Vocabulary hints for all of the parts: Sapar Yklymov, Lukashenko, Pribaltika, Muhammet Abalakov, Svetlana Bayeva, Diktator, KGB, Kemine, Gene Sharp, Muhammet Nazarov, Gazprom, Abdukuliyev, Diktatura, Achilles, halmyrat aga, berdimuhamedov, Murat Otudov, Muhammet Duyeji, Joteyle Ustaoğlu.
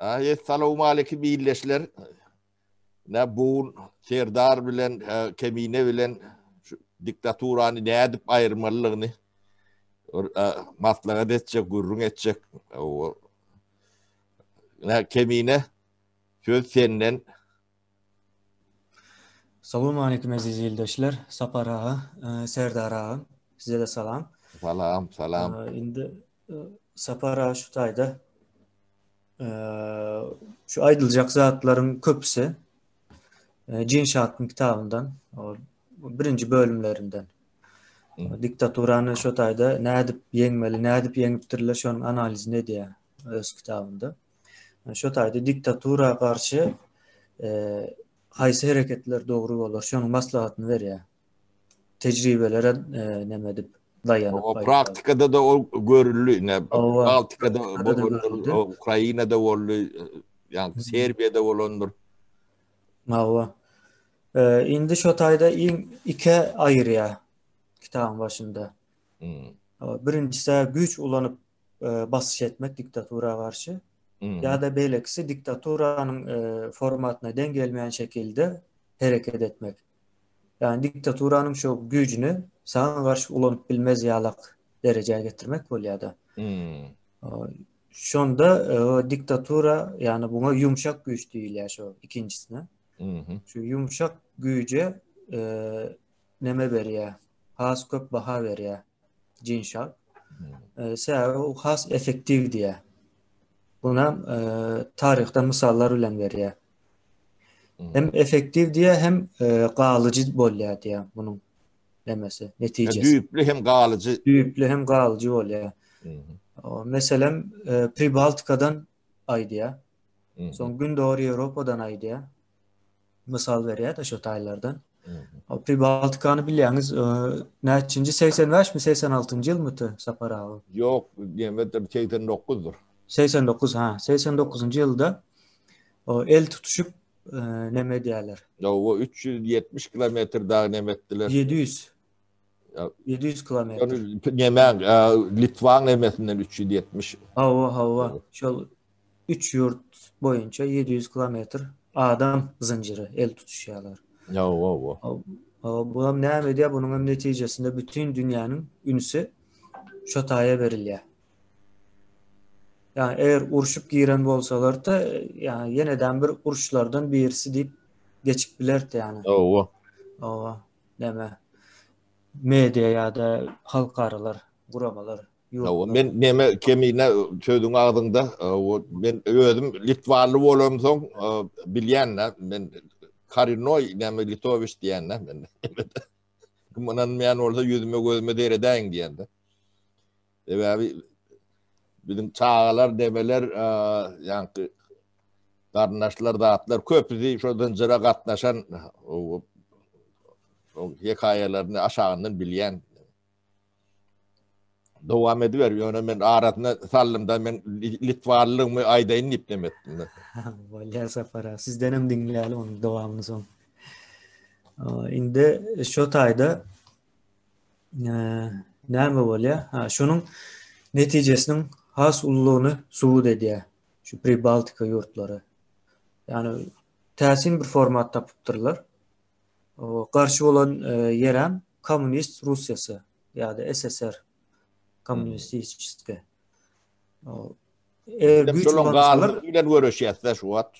Ayet salamu aleyküm iyileşler. Ne bu Serdar bilen, Kemine bilen diktaturanı ne edip ayırmalılığını maslahat edecek, gurrun edecek. Kemine söz senden. Salamu aleyküm aziz yildaşlar. Sapar ağa, Serdar ağa. Size de salam. Salam, salam. Şimdi Sapar ağa şu tayda. Şu aydılacak zatların köpüsü Cin Şahat'ın kitabından birinci bölümlerinden Diktaturanı şu tayda ne edip yenmeli, ne edip yeniptirler şunun analizi ne diye öz kitabında. Şu tayda diktatura karşı haysi hareketler doğru olur. Şunun maslahatını ver ya. Tecrübelere ne edip dayanıp. O praktikada da o görülü. Ne? O, Baltika'da da görülü. Ukrayna'da oldu. Yani Serbia'da olundur. Mava. İndi şu tayda iki ayrıya kitabın başında. Birincisi güç ulanıp basış etmek diktatura karşı. Ya da belki diktaturanın formatına denk gelmeyen şekilde hareket etmek. Yani diktaturanın şu gücünü sana karşı ulanıp bilmez yalak dereceye getirmek var ya da. Şu anda diktatura yani buna yumuşak güç değil ya şu ikincisine. Şu yumuşak güce neme veriyor. Has köp baha veriyor. Cin şart. O has efektif diye. Buna tarihten misallar ile veriyor. Hem efektif diye hem kalıcı oluyor diye bunun demesi neticesi. Düğüplü hem kalıcı. Düğüplü hem kalıcı oluyor. Mesela Pribaltika'dan aydı ya. Son gün doğru Avrupa'dan aydı ya. Misal veriyor da şu taylardan. Pribaltikanı biliyorsunuz ne içinci 85 mi 86. yıl mıydı Sapar ağa? Yok, yemedim 89'dur. 89 ha. 89. yılda el tutuşup neme diyorlar. Ya o 370 kilometre daha nem ettiler. 700. Ya, 700 kilometre. Yemen Litvan nemesinden 370. Hava. Şu 3 yurt boyunca 700 kilometre adam zinciri el tutuşuyorlar. Bu ne medya bunun neticesinde bütün dünyanın ünüsü şotaya veriliyor. Yani eğer urşup giren olsalar da yani yeniden bir urşlardan birisi deyip geçip bilerdi yani. Deme. Medya ya da halk aralar, kuramalar. Ben neme Kemine çözdüğün ağzında ben öğrendim Litvarlı olayım son bilyenler ben Karinoy neme Litoviç diyenler ben kumananmayan orada yüzüme gözüme dereden diyenler abi bizim çağlar demeler yani karnaşlar dağıtlar köprüsü şuradan cıra katlaşan o hikayelerini aşağından bilyen devam ediveriyor. Yani ben ağratına saldım da ben Litvarlılığımı ayda inip demettim. Vallahi Sapar ağa. Sizden hem dinleyelim onun devamını son. Şimdi şu tayda ne mi var ya? Şunun neticesinin has ulluğunu suğud ediyor. Şu Pribaltika yurtları. Yani tersin bir format tapıptırlar. Karşı olan yerem Komünist Rusyası ya da SSR komünistçiske. Güç olanlar bilen görüşüyorlar şu at.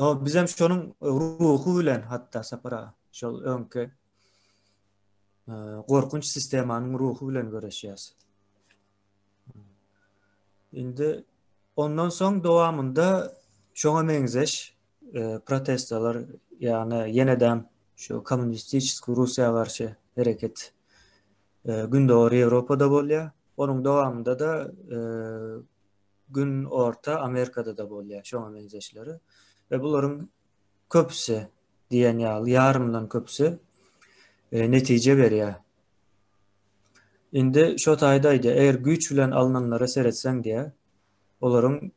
Bizim şunun ruhu bilen hatta Sapara şu önki korkunç sistemanın ruhu bilen görüşüyoruz. Şimdi ondan sonra devamında şuna benzeş protestolar yani yeniden şu komünistçiske Rusya karşı hareket Gündoğu Avrupa'da oluyor. Onun devamında da Gün Orta Amerika'da da oluyor. Şu an benzeşleri. Ve bunların köpüsü diyen yarımdan köpüsü netice veriyor. Şimdi şu taydaydı. Eğer güçle alınanlara seyretsen diye onların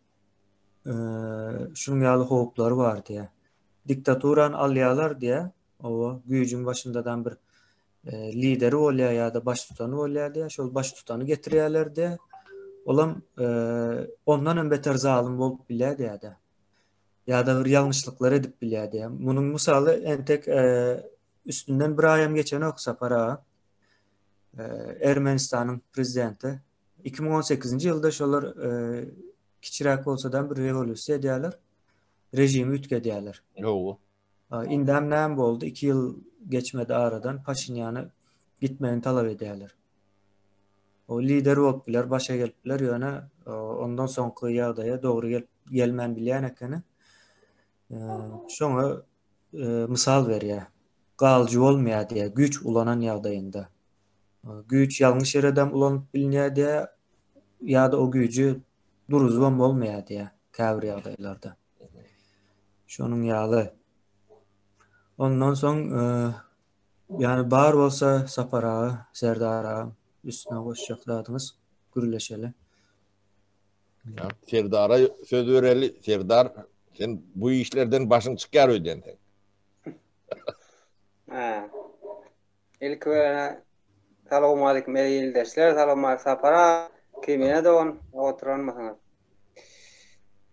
şunun yağlı hukukları var diye. Diktaturan alyalar diye o gücün başındadan bir lideri oluyor ya da baş tutanı oluyor diye. Şöyle baş tutanı getiriyorlar diye. olam ondan beter zalim bolup bilerdi ya da. Ya da bir yanlışlıklar edip bilerdi ya. Bunun misalı en tek üstünden bir ayam geçen o Sapar Ağa. Ermenistan'ın prezidenti 2018. yılda şolar kiçirak olsadan bir revolüsyon ediyorlar. Rejimi ütke ediyorlar. Ne oldu? İndem neyim oldu? 2 yıl geçmedi aradan. Paşinyan'a gitmeyin talep ediyorlar. O lider olup biler, başa gelip biler. Yani ondan sonraki yağdaya doğru gelmen bilen hakkını. Sonra misal ver ya. Kalıcı olmaya diye güç ulanan yağdayında. Güç yanlış yerden ulanıp biliniyor diye ya da o gücü duruzvam olmaya diye kavri yağdaylarda. Şunun yağlı. Ondan sonra yani bağır olsa Sapar Ağa, Serdar Ağa üstüne koşacaklardınız. Gürleşeli. Serdar'a söz vereli. Serdar sen bu işlerden başın çıkar ödendin. İlk ve salamu aleyküm eleyil dersler. Salamu aleyküm Sapar Ağa. Kemine de on oturan mısınız?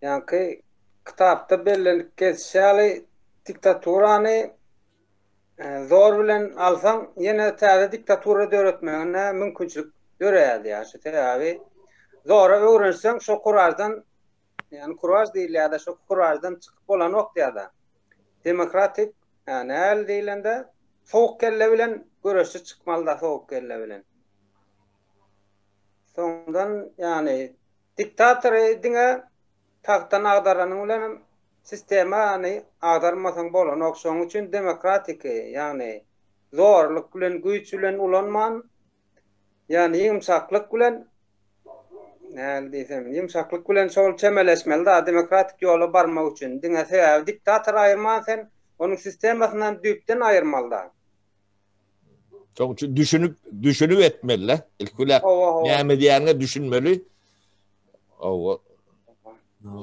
Yani ki kitapta belirlik kesişeli diktaturani zor bilen alsan yine taze diktatura döretmeyene mümkünçülük döreydi ya. Şu tabi zora öğrensen şu kurajdan yani kuraj değil ya da şu kurajdan çıkıp olan noktayada demokratik yani el değilen de soğuk kelle bilen görüşü çıkmalı da soğuk kelle bilen. Sondan yani diktatör edine tahttan ağdaranın ulanım sisteme yani ağdarmasan bolan okşoğun için demokratik yani zorluk bilen güç bilen ulanman yani yumşaklık bilen yani desem yumşaklık bilen sol çemeleşmeli daha demokratik yola barmak için dine sev diktatör ayırman sen onun sistemesinden düpten ayırmalı da. Çok düşünüp etmeli ilk olarak neyme diyenle düşünmeli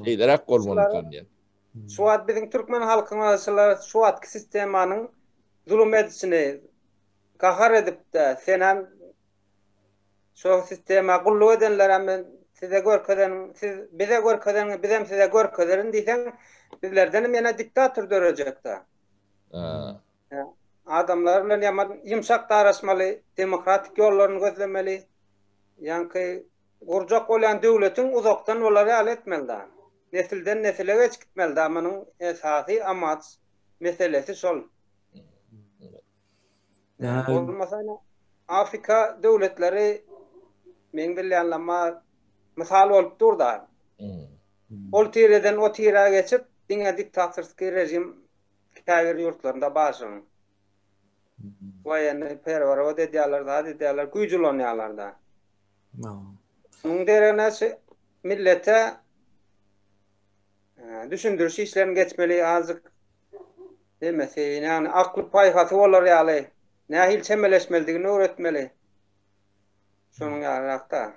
şeylerek kormanıktan yani. Şuat bizim Türkmen halkına şuatki sistemanın zulüm edişini kahar edip de senem şu sistema kullu edenler hemen size görkeden siz bize görkeden bizim size görkeden diysen bizlerdenim yine diktatör dörecek de. Adamlarla yumuşak davranmalı, demokratik yollarını gözlemeli. Yani ki kuracak olan devletin uzaktan onları halletmeli de. Nesilden nesile geç gitmeli damanın esası amaç meselesi sol. Yani olmasa Afrika devletleri men bilenlama misal olup durda. O tireden o tira geçip dine diktatörski rejim kavir yurtlarında başım. Vay yani pervar o dediyalarda hadi diyorlar gücülonyalarda. Bunun derine millete düşündürüş işlerin geçmeli azık demesi yani aklı payhatı olur yani nehil çemeleşmeliğini öğretmeli şunun yarakta.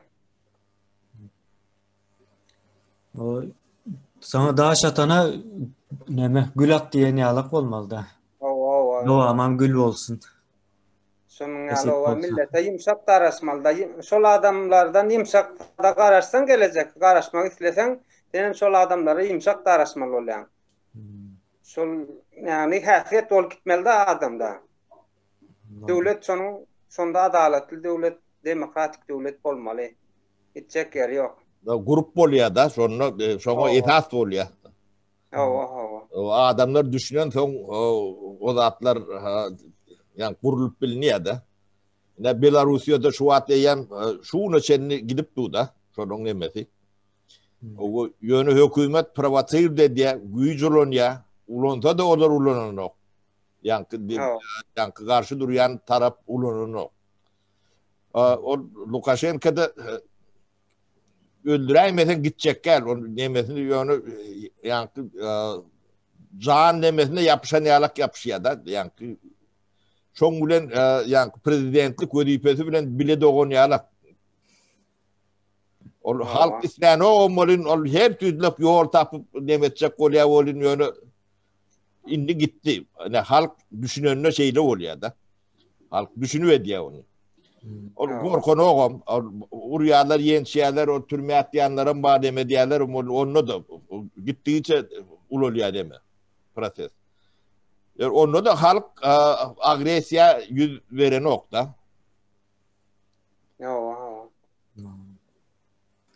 Sana daha şatana neme gül at diye niyalak olmalı da. Yo aman gül olsun. Şunun yalı millete yumuşak darasmalı da şol adamlardan yumuşak da kararsan gelecek karışmak istesen senin şol adamları imsak darasmalı olan. Şol yani hafiyet ol gitmeli de adamda. Devlet sonunda adaletli devlet, demokratik devlet olmalı. Gidecek yer yok. Grup oluyor da sonra itaat oluyor. O adamlar düşünen son o zatlar yani kurulup biliniyor da. Belarusya'da şu at eyen şu neçenini gidip du da. Şonun nemesi. O yönü hükümet privatır dedi güç olun ya ulonta da olur ulunun yok. Yani karşı duruyan taraf ulunun yok. O Lukashenko'da öldüreymesin gidecek gel. Onun nemesini yönü yani can nemesine yapışan yalak yapışıyor da yani çok bilen yani prezidentlik vazifesi bilen bile doğun yalak. O halk isteğine olmalıyın, o her türlü yoğur tapıp demetecek oluyor, olun yönü indi gitti. Yani halk düşünenine şeyle oluyor da. Halk düşünüver diye onu. Gorkonu oğum, uryalar, yençiyalar, o türme atlayanların mademe diyalar, onu da gittiğince ululuya deme, proses. Onu da halk agresiya yüz veren okta.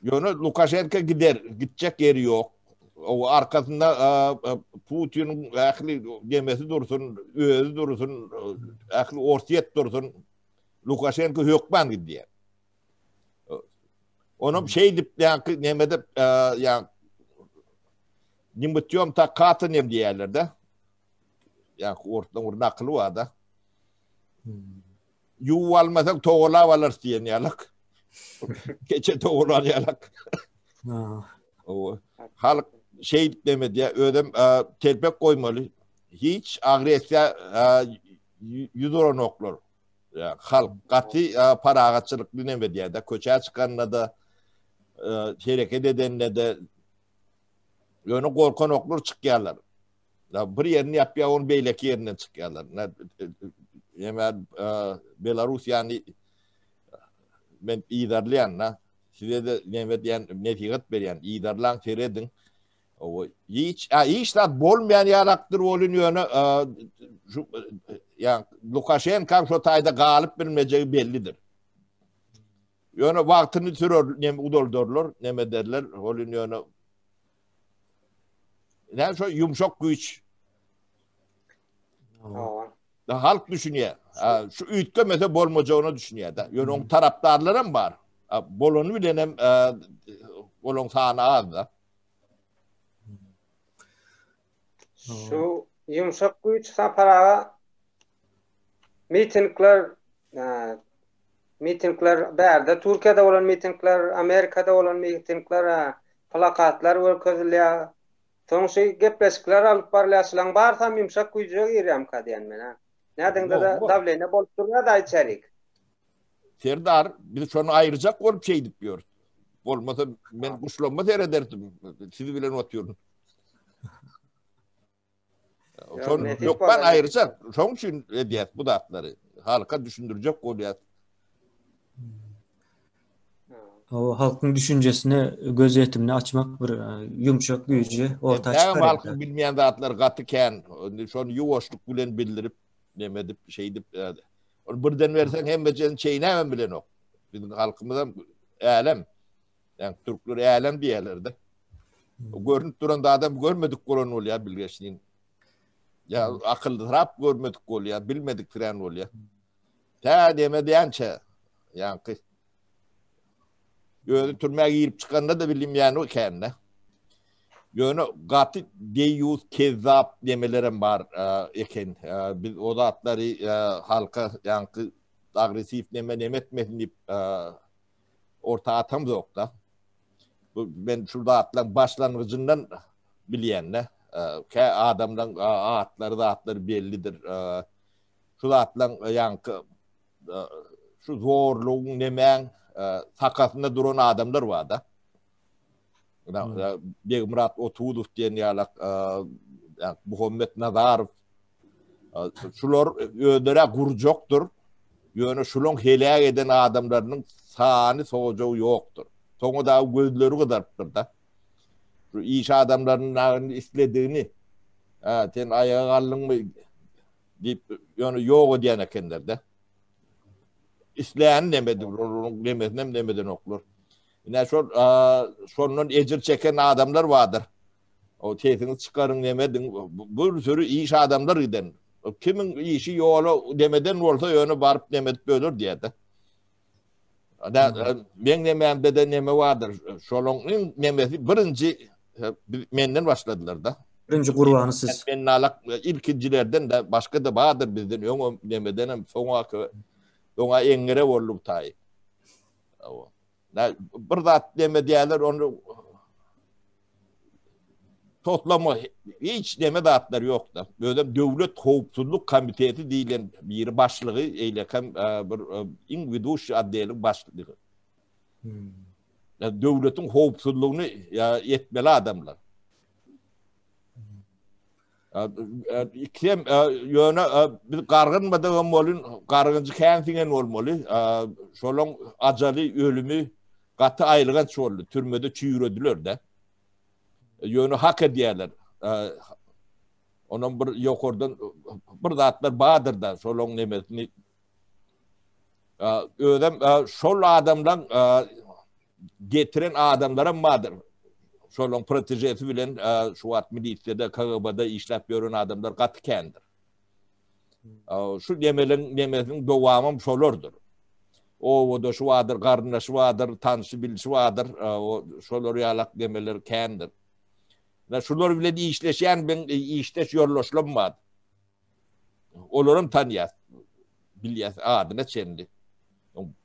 Yani Lukashenko gider, gidecek yeri yok. O arkasında Putin'in aklı gemesi dursun, öğüzü dursun, aklı orsiyet dursun. Lukashenko hükman gidiyor. Onun şey dip yani nemede yani nimetiyorum ta katı nem diğerlerde. Yani ortadan urnaklı var da. Yuvalmasak toğla varlar diyen yalak. Keçe toğla yalak. O halk şey dip nemede ya ödem telpek koymalı. Hiç agresiya yüzüron oklar. Ya, halk katı para ağaççılık dinlemedi ya da köçeye çıkanla da hareket edenle de yönü korkan oklur çıkıyorlar. Ya, bir yerini yapıyor onu beyleki yerine çıkıyorlar. Hemen Belarus yani ben idarlayanla size de netikat veren idarlan seyredin. Hiç de bolmayan yaraktır olun yönü yani Lukashenko şu tayda galip bilmeyeceği bellidir. Yani vaktini sürür, ne udoldurlar, ne derler, olun yani. Yani şu yumuşak güç. Halk düşünüyor. Şu ülke mesela bolmaca onu düşünüyor da. Yani onun taraftarları mı var? Bolonu bilenem, bolon sahne az da. Şu yumuşak güç Sapar ağa mitingler berde, Türkiye'de olan mitingler, Amerika'da olan mitingler, plakatlar var kızılıyor. Sonuçta gepleskler alıp parlayasılan bağırsam yumuşak gücü gireyim kadiyen ben. Nereden de davlayına bolturuna da içerik. Serdar, biz şunu ayıracak olup şey diyor. Olmasa ben kuşlanma seyrederdim. Sizi bile not atıyorum. Yok ben ayrıca son için ediyat bu da atları halka düşündürecek oluyat. O halkın düşüncesini gözetimini açmak bir yumuşak gücü ortaya çıkarıyor. Halkın bilmeyen de atlar katıken son yuvaşlık bilen bildirip demedip şeydip birden versen hem becenin şeyini hemen bilen o. Bizim halkımızdan alem yani Türkler alem diyelerde. Görünüp duran da adam görmedik korona oluyor bilgeçliğin. Ya akıllı rap görmedik gol ya bilmedik tren gol ya. Ta deme diyence yani kız. Yönü türmeye girip çıkanla da bilim yani o kendine. Yönü gati deyuz kezzap demelerim var eken. Biz o da atları halka yani kız agresif nemetmesin deyip orta atamız yok da. Ben şurada atlan başlangıcından bileyenle. Adamdan atları da atları bellidir. Şu da atlan yankı şu zorluğun nemen takasında duran adamlar var da. Bir Murat Otudov diyen yalak Muhammet Nazarov şular ödere kurcoktur. Yönü şunun helak eden adamlarının sağını soğucuğu yoktur. Sonu da gözleri kadardır da. İş adamlarının istediğini sen ayağa kaldın mı deyip yani yok diyen ekenlerde isteyen demedi onun demesine demeden okulur. Yine sonunun ecir çeken adamlar vardır. O teyfini çıkarın demedin. Bir sürü iş adamlar giden. Kimin işi yolu demeden olsa yönü varıp demedip ölür diye de. Ben nememde de neme vardır. Şolon'un nemesi birinci menden başladılar da. Birinci kurbanı siz. Ben alak ilkincilerden de başka da vardır bizden. Yok nemeden hem sonra engere olup tayi. Burada neme diyorlar onu toplama hiç neme dağıtları yok da. Böyle devlet kovupsuzluk komitesi değil bir başlığı eyleken individuş adliyelik başlığı. Devletin kovupsuzluğunu yetmeli adamlar. Kim yöne bir kargınmadan olmalı, kargıncı kendine olmalı. Şolun acalı ölümü katı ayrılan çorlu. Türmede çiğrediler de. Yönü hak ediyorlar. Onun bir yok oradan, bir dağıtlar Bahadır'dan. Şolun nimetini. Ödem, şol adamdan getiren adamlara madır. Şolun protejesi bilen şu at milisiyede, KGB'da işlep gören adamlar katı kendir. Şu demelin devamım şolurdur. O da şu vardır, karnaşı vardır, tanışı bilişi vardır. Şolur yalak demeler kendir. Şolur bile de işleşen ben işleş yorlaşlanmadı. Olurum tanıyaz. Bilyaz adına çendi.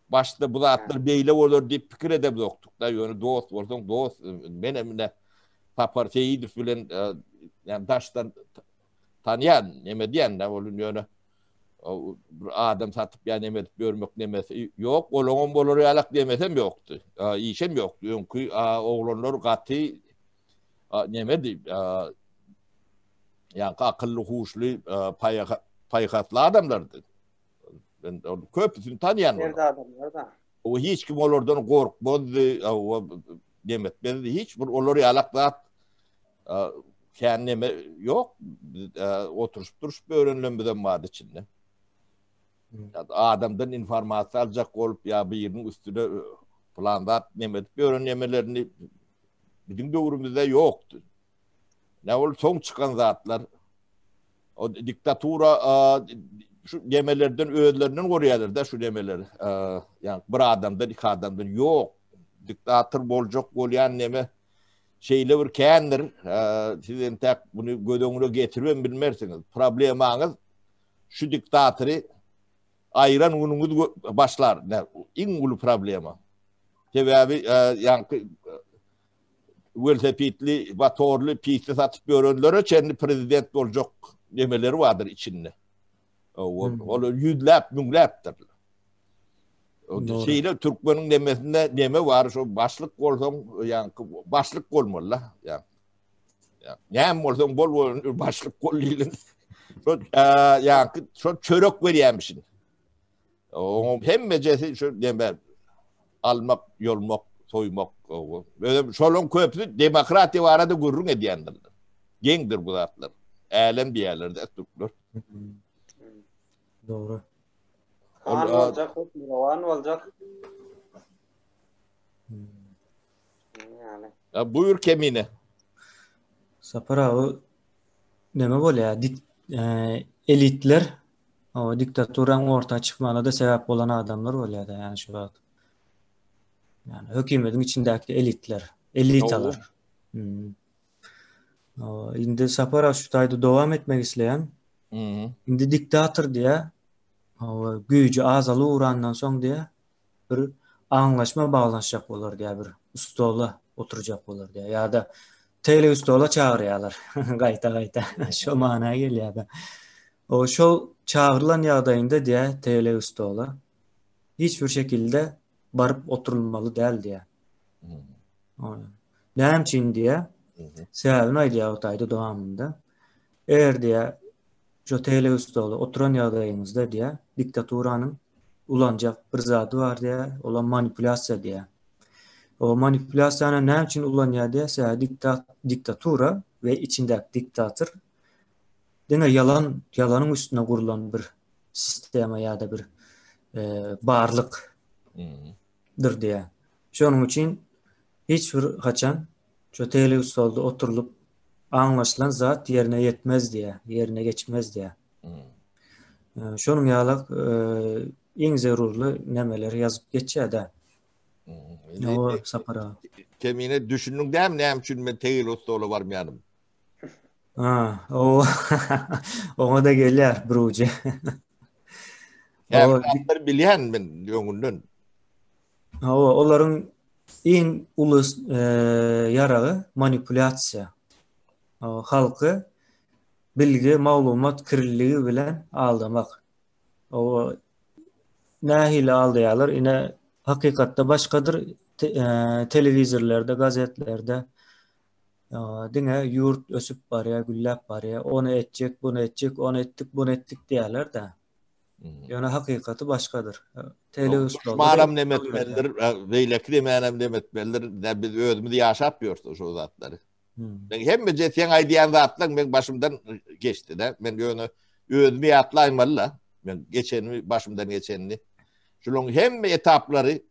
Başta bu da atlar beyle olur diye fikir edip doktuk da yönü dost olsun dost menemine paparteyi düşülen yani taştan tanıyan neme diyen de olun yönü adam satıp yani neme görmek nemesi yok olun olur yalak demesem yoktu işem yoktu çünkü oğlanlar katı neme deyip yani akıllı huşlu paykatlı adamlardı. Ben köpüsünü tanıyanlar. O hiç kim olurdan korkmazdı, o demetmezdi hiç. Olur yalakla kendime yok. Oturup durup öğrenilmeden vardı içinde. Adamdan informasyon alacak olup ya bir yerin üstüne planda demetip öğrenilmelerini bizim doğrumuzda yoktu. Ne olur son çıkan zatlar. O diktatura şu demelerden öğelerinden koruyalar da şu demeleri. Yani bir adamdan iki adamdan yok. Diktatör bolcak olayan neme şeyle bir kendir. Sizin tek bunu gödününe getirmem bilmersiniz. Probleminiz şu diktatörü ayıran unumuz başlar. Yani, İngulu problemi. Sebebi yani veltepitli, batorlu, piste satıp öğrenilere kendi prezident olacak demeleri vardır içinde. O yüdlep, münglaptır. Şeyle Türkmen'in demesinde deme var, şu başlık olsam, yani başlık olmalı. Yani, yani olsam bol başlık olmalı. Yani şu çörek veriyemişsin. Hem mecesi şu deme, almak, yolmak, soymak. Böyle şolun köprü demokrati var da gurrun ediyendir. Gendir bu zatlar. Alem bir yerlerde Türkler. Doğru. An olacak, an olacak. Yani. Ya buyur Kemine. Sapar abi, deme böyle ya, elitler, o diktaturan ortaya çıkmana da sebep olan adamlar öyle ya da yani şu bak. Yani hükümetin içindeki elitler, elitalar. Şimdi Sapar abi şu tayda devam etmek isteyen, şimdi diktatör diye gücü azalı uğrandan sonra diye bir anlaşma bağlanacak olur diye bir ustola oturacak olur diye ya da tele ustola çağırıyorlar gayta şu manaya geliyor da o şu çağrılan yağdayında diye tele ustola hiçbir şekilde barıp oturulmalı değil diye ne hemçin diye sebebini aylıya otaydı doğamında eğer diye Joteyle Ustaoğlu oturan yağdayımızda diye diktaturanın ulanacak bir zadı var diye olan manipülasyon diye. O manipülasyona ne için ulanıyor diye diktatura ve içindeki diktatör yine yalanın üstüne kurulan bir sisteme ya da bir bağırlıktır diye. Şunun için hiçbir kaçan Joteyle Ustaoğlu oturulup anlaşılan zat yerine yetmez diye, yerine geçmez diye. Şunun yalak en zarurlu nemeleri yazıp geçiyor da. Ne o Sapar ağa? Kemine düşündün değil mi? Ne hemçin ben teyil ustaoğlu var mı yanım? Ha, o ona da geliyor Bruce. Hem onlar biliyen mi yönünden? Ha, onların en ulus yarağı manipülasyon. Halkı bilgi, malumat, kirliliği bilen aldamak. O nahil aldayalar yine hakikatte başkadır. Televizörlerde, gazetelerde Dine yurt ösüp var ya, güllap var ya, onu edecek, bunu edecek, onu ettik, bunu ettik diyorlar da. Yani hakikati başkadır. Mağaram nemetmelidir, veylekli mağaram nemetmelidir, ne biz özümüzü yaşatmıyoruz o zatları. Hem de cetiyen aydiyen zatlar, ben başımdan geçti de, ben onu özümü yatlaymalı da, geçenini, başımdan geçenini. Şunun hem etapları,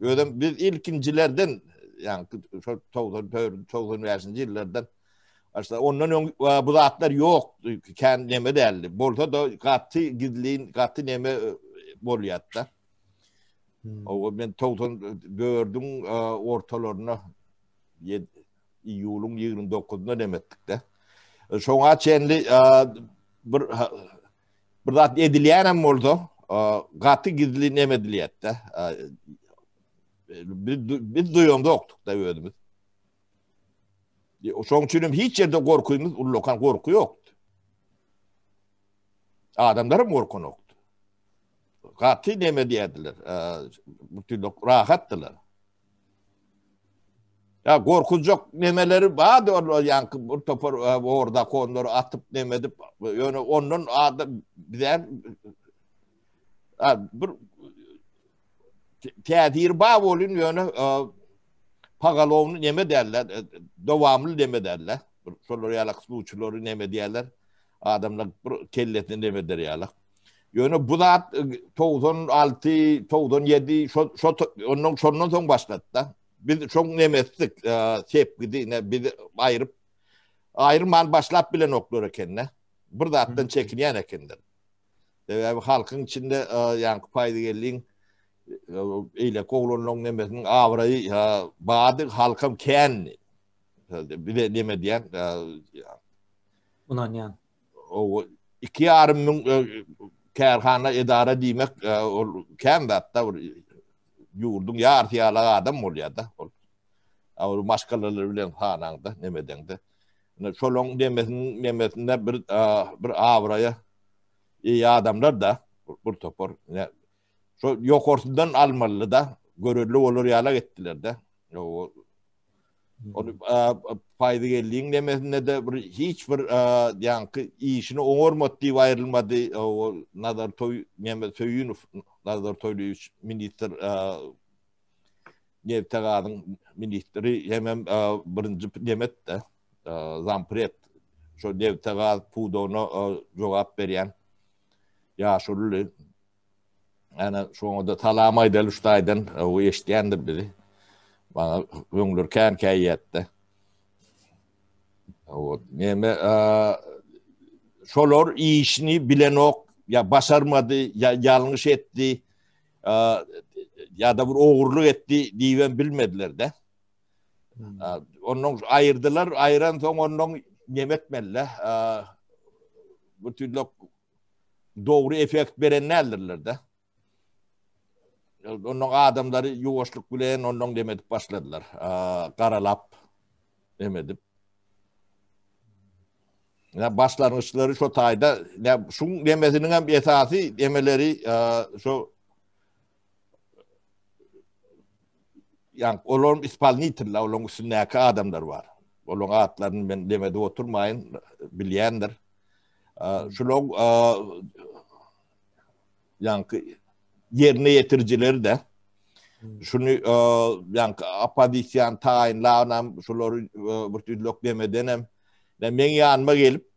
biz ilkincilerden, yani çoğun üniversiteci yıllardan aslında ondan bu zatlar yok kendime derdi. Burada da katı gizliğin katı neme boliyatta. Ben çoğun gördüm ortalarına iyulun 29'unda demettik de. Şoğa çenli bir zat edileyenem oldu. Katı gizliğin emediliyette. Biz duyuyordu oktuk da ödümüz. Çünkü hiç yerde korkuyumuz, ullokan korku yoktu. Adamların korku yoktu. Katı neme diyediler. Rahattılar. Ya korkacak nemeleri vardı. Yani orada konuları atıp nemedip. Yani onun adı bize tedir bavolun yönü pagalovunu neme derler, devamlı neme derler. Sonra yalak uçuları neme derler. Adamlar kelletini neme der yalak. Yönü bu da 96, 97, ondan sonundan son başladı da. Biz çok neme ettik, tepkidi, bizi ayırıp, ayrıman başlat bile noktaları kendine. Burada attan çekiniyen ekenler. Halkın içinde yani paydagelliğin ile koğulunun nemesinin avrayı bağdık halkım kendi bir de neme diyen ulan yani o iki yarımın kerhana idare demek kendi hatta yurdun ya artıyalı adam oluyor da başkaları bile hananda nemeden de şolong nemesinde bir avraya iyi adamlar da bu topor yok ortadan almalı da görürlü olur yala ettiler de. O faydagelliğin demesinde de hiçbir yankı işini onurmadı, ayrılmadı. O Nazartoy Mehmet Söyünov Nazartoylu minister Nevtega'nın ministeri hemen birinci demet de Zampriyet şu Nevtega Pudon'a cevap veren yaşurlu yani şu anda talamaydı, lüştaydan o eşitlendir bizi. Bana öngülürken kayyetti. Şolor iyi işini bilen ok, ya başarmadı, ya yanlış etti, ya da bir uğurluk etti diye bilmediler de. Onun ayırdılar, ayıran son onun yemetmediler. Bu türlü doğru efekt verenlerdirler de. Onun adamları yuvaşlık bilen onun demedip başladılar. Karalap demedip. Ya başlangıçları şu tayda ya şun demesinin hem esası demeleri şu yani olon ispalnitirler, olon üstündeki adamlar var. Olon adlarını ben demedi oturmayın bilendir. Şulon yani yerine yetiricileri de şunu yani apadisyen tayinlanan şuları burtülok demeden hem ben yanıma gelip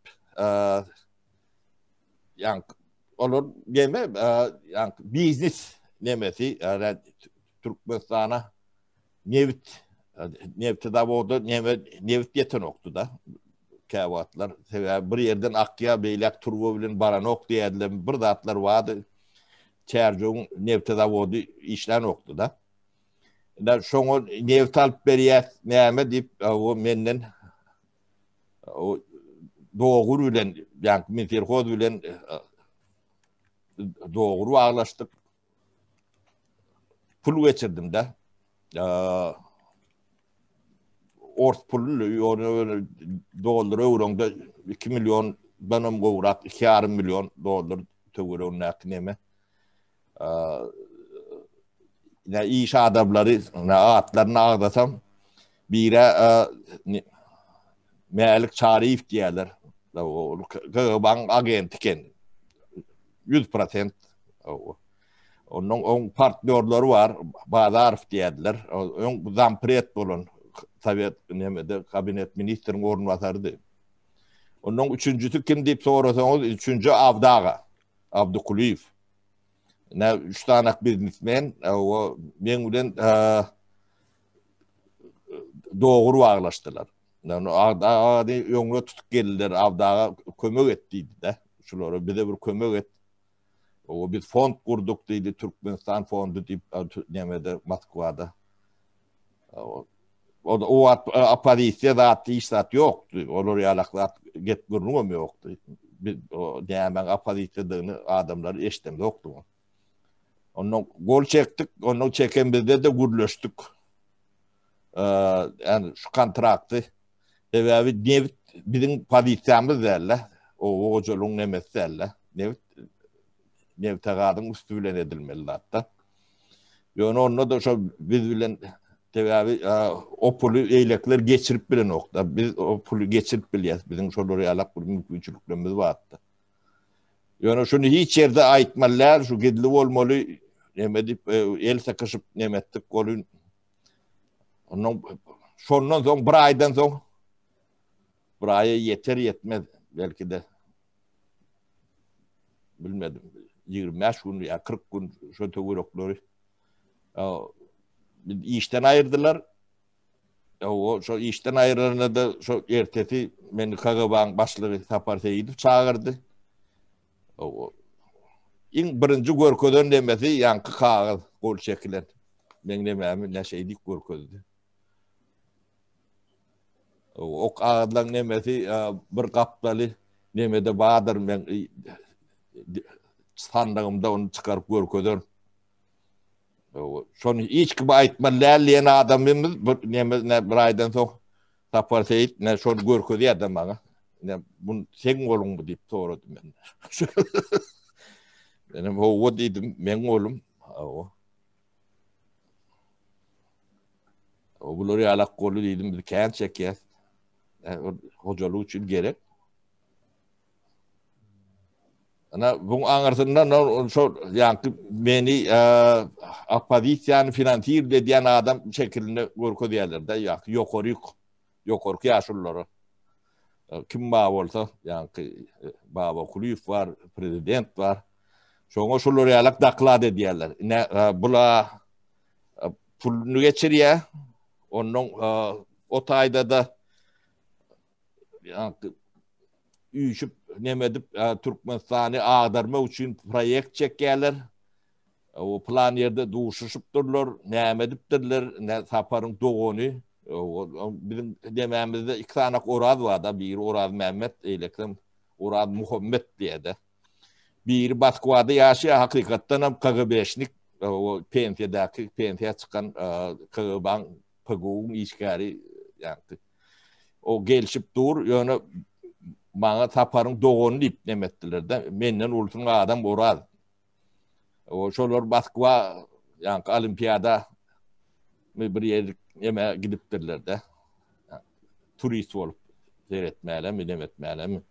yani olur deme yani biznes demesi yani Türkmenistan'a nevti da oldu nevt yeten oktu da kevatlar bir yerden akya beylek turvobilin baranok diye edilen bir datlar vardı. Çerçoğun nevte davodu işler noktu da. Sonra nevte alıp beriye neyme deyip o menden o doğru ülen yani mintirhod ülen doğru ağlaştık. Pul geçirdim de. Ort pullu onu dolar euronda 2 milyon benim kovrak 2,5 milyon dolar tövür onun akneme. Ne iş adamları, ne ağıtlarını ağdatam, bire mealik çarif diyorlar. Gıban agentiken 100% onun on partnerleri var. Badarf diyorlar. On zampret bulun. Tabii nemede kabinet ministerin orunvatardı. Onun üçüncüsü kim deyip sorasanız üçüncü Avdağa. Abdukuliyev. Ne üç tane biznesmen o menüden doğru ağlaştılar. Yani Avdağa'da yönlü tutuk geldiler. Avdağa kömök ettiydi de. Şuları bize bir kömök et. O bir fond kurduk dedi. Türkmenistan fondu deyip nemede Moskva'da. O apazisiye zaten hiç zat yoktu. Olur yalaklar getirmiyor mu yoktu. Demen apazisiye adamları eşitemiz yoktu. Ondan gol çektik. Ondan çekemizde de gürleştik. Yani şu kontraktı. Evevi nevit bizim pozisiyamız derler. O hocaların nemesi derler. Nevit ağadın üstüyle edilmeli hatta. Yani onunla da şu bizle tevavi o pulu eylekler geçirip bile nokta. Biz o pulu geçirip biliyoruz. Bizim şu oraya alak bir mümkünçülüklerimiz var hatta. Yani şunu hiç yerde aitmalar, şu gidili olmalı, el sıkışıp nemettik olun. Şundan sonra, bir aydan sonra, bir aya yeter yetmez. Belki de, bilmedim, 25 gün ya 40 gün şu tövürükleri. İşten ayırdılar. O şu işten ayırlarına da şu ertesi beni Kagabağ'ın başlığı Sapar'sa gidip çağırdı. O in birinci görködön demesi yankı kağıt gol çekilen. Ben dememi ne şeydik görközdü. O kağıtlan demesi bir kaptalı nemede Bahadır ben sandığımda onu çıkarıp görködön. Şonu hiç gibi aitmalar yeni adamımız ne bir aydan sonra Sapar Seyit ne şonu görködü ya da bana. Yani bunu sen oğlum mu deyip doğradım ben. Benim o dedim, ben oğlum. O bunları alak kolu dedim, bir kent çeker. Yani, hocalığı için gerek. Yani, bunun anırsından şu, yani beni apazisyen finansir dediyen adam şeklinde korku diyorlar. Yani, yok oruk, yok oruk yaşlıları. Kim bağ olsa, yani Baba Kulüf var, prezident var. Şoğun şunları yalak dakladı diyorlar. Bula pulunu geçiriyor. Onun o tayda da yani, üyüşüp, nemedip Türkmenistan'ı ağdarma için proyekt çekerler. O plan yerde duşuşup dururlar, nemedip dururlar, ne Sapar'ın doğunu. Bizim dememizde iki tane Oraz var da, biri Oraz Mehmet eylekten, Oraz Muhammed diye de. Biri Baskva'da yaşıyor, hakikaten KGB'şnik, o pensiyedeki, pensiyeye çıkan KGB'nin pagoğun işgali yaptı. O gelişip dur, yani bana Sapar'ın doğunu ipnem ettiler de, benden ulutun adam Oraz. O şunlar Baskva, yani olimpiyada bir yerlik yemeğe gidiptirler de. Yani, turist olup seyretmeyle mi, demetmeyle mi?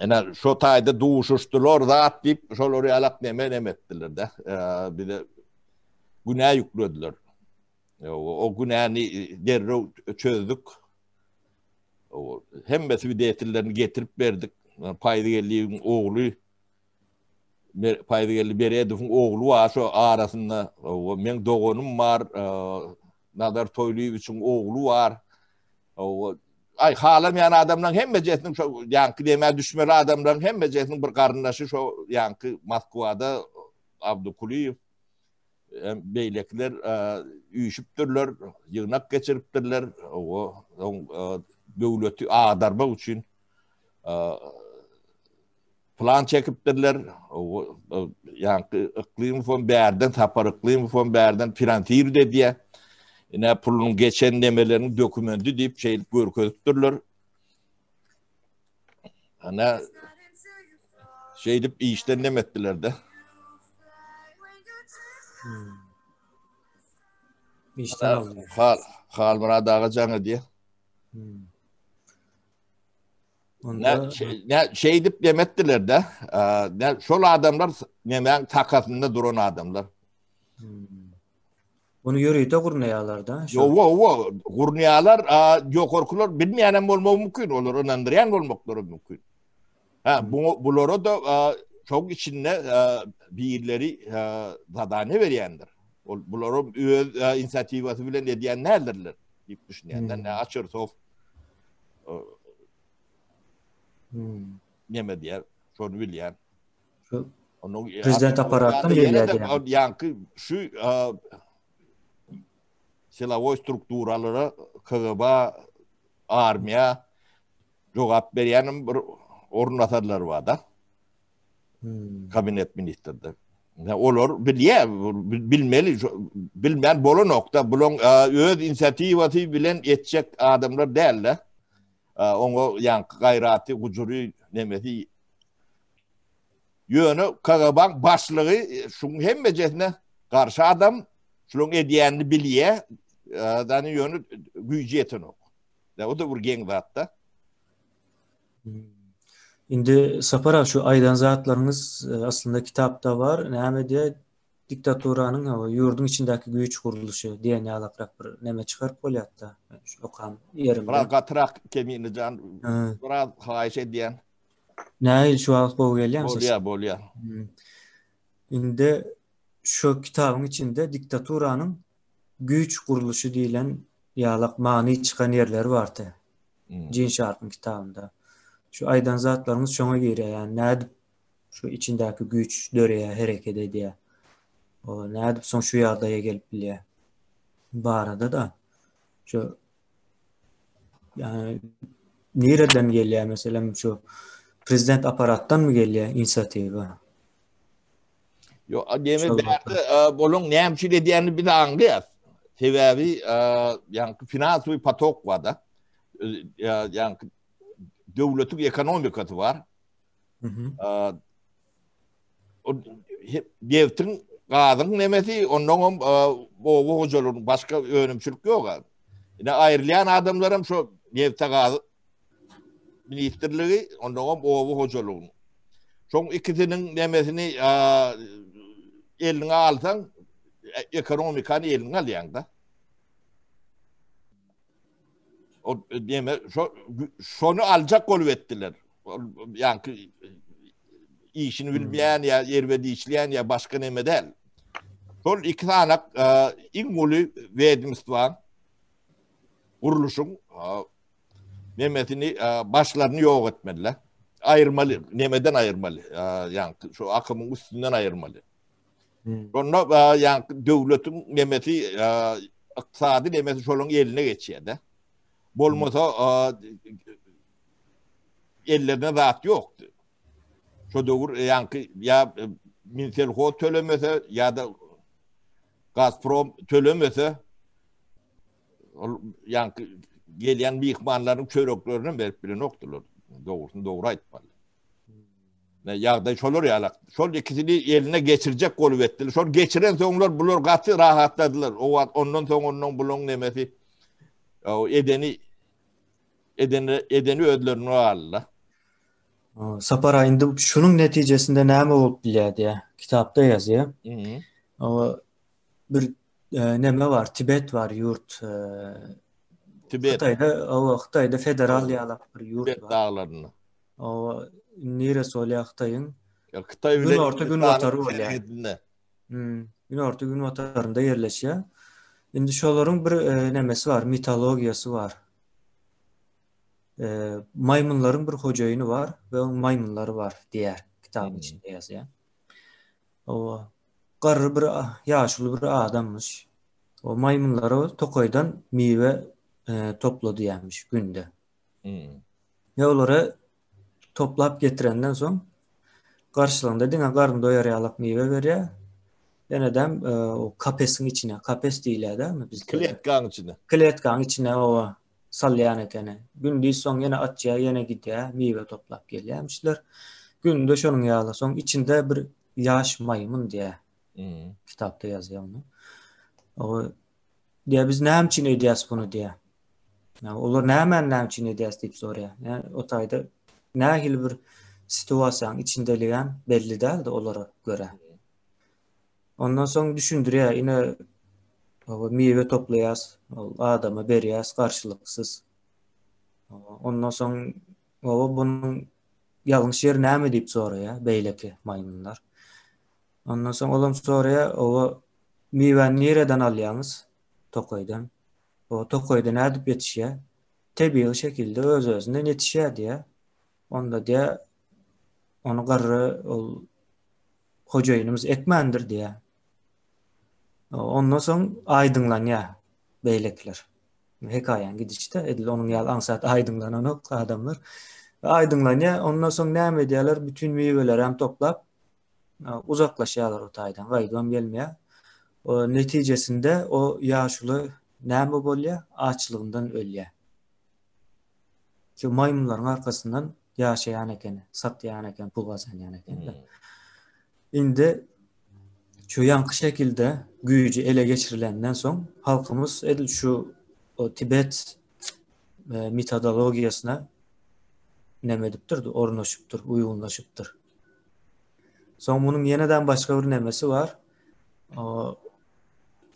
Yani şu tayda doğuşuştular da atlayıp şöyle oraya alak neme demettiler de. Bir de günah yüklediler. O günahını derre çözdük. Hem bir detillerini getirip verdik. Yani, Paydagelli'nin oğlu Paydagelli Beredov'un oğlu var şu arasında. Men doğunum var. Nazar Toyluyevich'in oğlu var. Ay halamayan adamların hemmecesinin şu yankı demeye düşmeli adamların hemmecesinin bir karınlaşı şu yankı Moskva'da Abdukuliyev beylekler üyüşüptürler, yığınak geçiriptürler. O devleti ağdarma için plan çekiptirler. Yani Yklymov berden, Sapar Yklymov berden finansiyer de diye. Yine pulun geçen nemelerin dokümenti deyip şey görközdürler. Ana şey deyip iyi işten nemettiler de. İşten aldılar. Hal Murat Ağacan'ı diye. Onda... Ne şey deyip yemettiler de, ne şol adamlar yemeğin takasında duran adamlar. Bunu yürüyü de kurnayalarda. Yo, kurnayalar, yok korkular, bilmeyenem olmak mümkün olur, onandırayan olmakları mümkün. Ha, bunlara da çok içinde birileri zadane veriyendir. Bunlara öz inisiyatifası bilen ediyenlerdirler, deyip düşünenler, ne açır, sof, yeme diyer, şunu bileyen. Şu, prezident aparatını bileyen. Yankı, şu... silahlı strukturalara, KGB, armiya, cevap veriyenin bir ornatarları var da. Kabinet ministerdir. Ne olur, bilmeli, bilmeyen bolu nokta, öz inisiyatifati bilen yetecek adamlar değiller. Onu yankı, gayrati, gücürü, nemeti, yönü, KGB başlığı, şunun hemmecesine karşı adam, şunun ediyenini biliye, dani yönü gücü yetin ok. O da bir genç zatta. Şimdi Sapara şu aydan zatlarınız aslında kitapta var. Nehme diye diktatoranın yurdun içindeki güç kuruluşu diye ne alakrak bir neme çıkar polyatta. Okan yerim. Biraz katrak kemini can, biraz hayiş ediyen. Ne şu alt boğu geliyor musun? Bolya. Şimdi şu kitabın içinde diktaturanın güç kuruluşu deyilen yağlak mani çıkan yerler vardı. Cin şartın kitabında. Şu aydan zatlarımız şuna giriyor yani ne edip şu içindeki güç döreye hareket ediyor. O ne edip son şu yağdaya gelip biliyor. Bu arada da şu yani nereden geliyor mesela şu prezident aparattan mı geliyor inisiyatifi? Yo, demi berde bolun nemçi dediğini bir de anlayız. Sebebi yani finans ve patok var da. Yani devletin ekonomikası var. Devletin kadın nemesi ondan bu hocaların başka önümçülük yok. Yine ayrılan adamlarım şu devletin kadın ministerliği ondan bu hocaların. Son ikisinin nemesini eline alsan ekonomik hani eline alayan da. O deme şunu alacak kuvvettiler. Yani işini bilmeyen ya yervedi işleyen ya başka neme değil. Son iki tane İngolü vedimstvan kuruluşun nemesini başlarını yok etmediler. Ayırmalı, nemeden ayırmalı, yani şu akımın üstünden ayırmalı. Sonra yani devletin nemeti, iktisadi nemeti şolun eline geçiyor da. Bolmasa ellerine rahat yoktu. Şu doğru yani ya Minselho tölemese ya da Gazprom tölemese yani gelen mihmanların çöreklerinin belirli noktaları. Doğrusunu doğru etmeli. Yağda şolur yalak. Şol ikisini eline geçirecek kuvvetli. Şol geçiren sonlar bulur katı rahatladılar. O ondan sonra onun bulun nemesi edeni ödlerini alırlar. Sapara indi şunun neticesinde neme olup bile diye kitapta yazıyor. Ama bir neme var. Tibet var yurt. Xitayda federal yalak bir yurt Tibet var. Dağlarına. O neresi oluyor Xitay'ın? Günorta gün vatarı oluyor. Günorta gün vatarında yerleşiyor. Şimdi şoların bir nemesi var, mitologiyası var. Maymunların bir hocayını var ve onun maymunları var diğer kitabın içinde yazıyor. O karı bir yaşlı bir adammış. O maymunları Tokoy'dan meyve topladı yemiş günde. Ya onları toplap getirenden son karşılığında dine karnı doyarayalık meyve veriyor. Yeniden o kapesin içine, kapes değil değil mi? Kletkanın içine. Kletkanın içine o sallayan etene. Gündüz son yine atçıya yine gidiyor. Meyve toplap geliyormuşlar. Gündüz onun yağla son içinde bir yaş maymun diye kitapta yazıyor onu. O diye biz ne hemçin ediyoruz bunu diye. Onlar nəmən nəmçini dəstək soruya. O tayda nə hil bir situasiyanın içindəliyən belli dəldi onlara görə. Ondan sonra düşündürüyə, yine meyve toplayaz, adamı beriyaz, karşılıksız. Ondan sonra bunun yanlış yeri ne mi deyip soruya, beyleki maymunlar. Ondan sonra oğlum soruya, meyveni nereden alıyorsunuz? Tokoydan. Tokoydan edip yetişiyor. Tabii şekilde öz-özünden yetişiyor diye. Onda diye, onu karı, hocayınımız ekmendir diye. Ondan sonra aydınlanıyor beylekler. Hekayen gidişte edil onun yalan saat aydınlanan o adamlar. Aydınlanıyor. Ondan sonra ne ediyorlar? Bütün meyveleri hem toplap uzaklaşıyorlar o taydan. Vaydan gelmeye. Neticesinde o yaşlı ne mi oluyor? Açlığından ölüyor. Ki maymunların arkasından yaşayan eken, satlayan eken, pul kazanyan eken. İndi şu yankı şekilde gücü ele geçirilenden son halkımız şu Tibet mitodologiyasına nemediptir, orunlaşıptır, uygunlaşıptır. Son bunun yeniden başka bir nemesi var.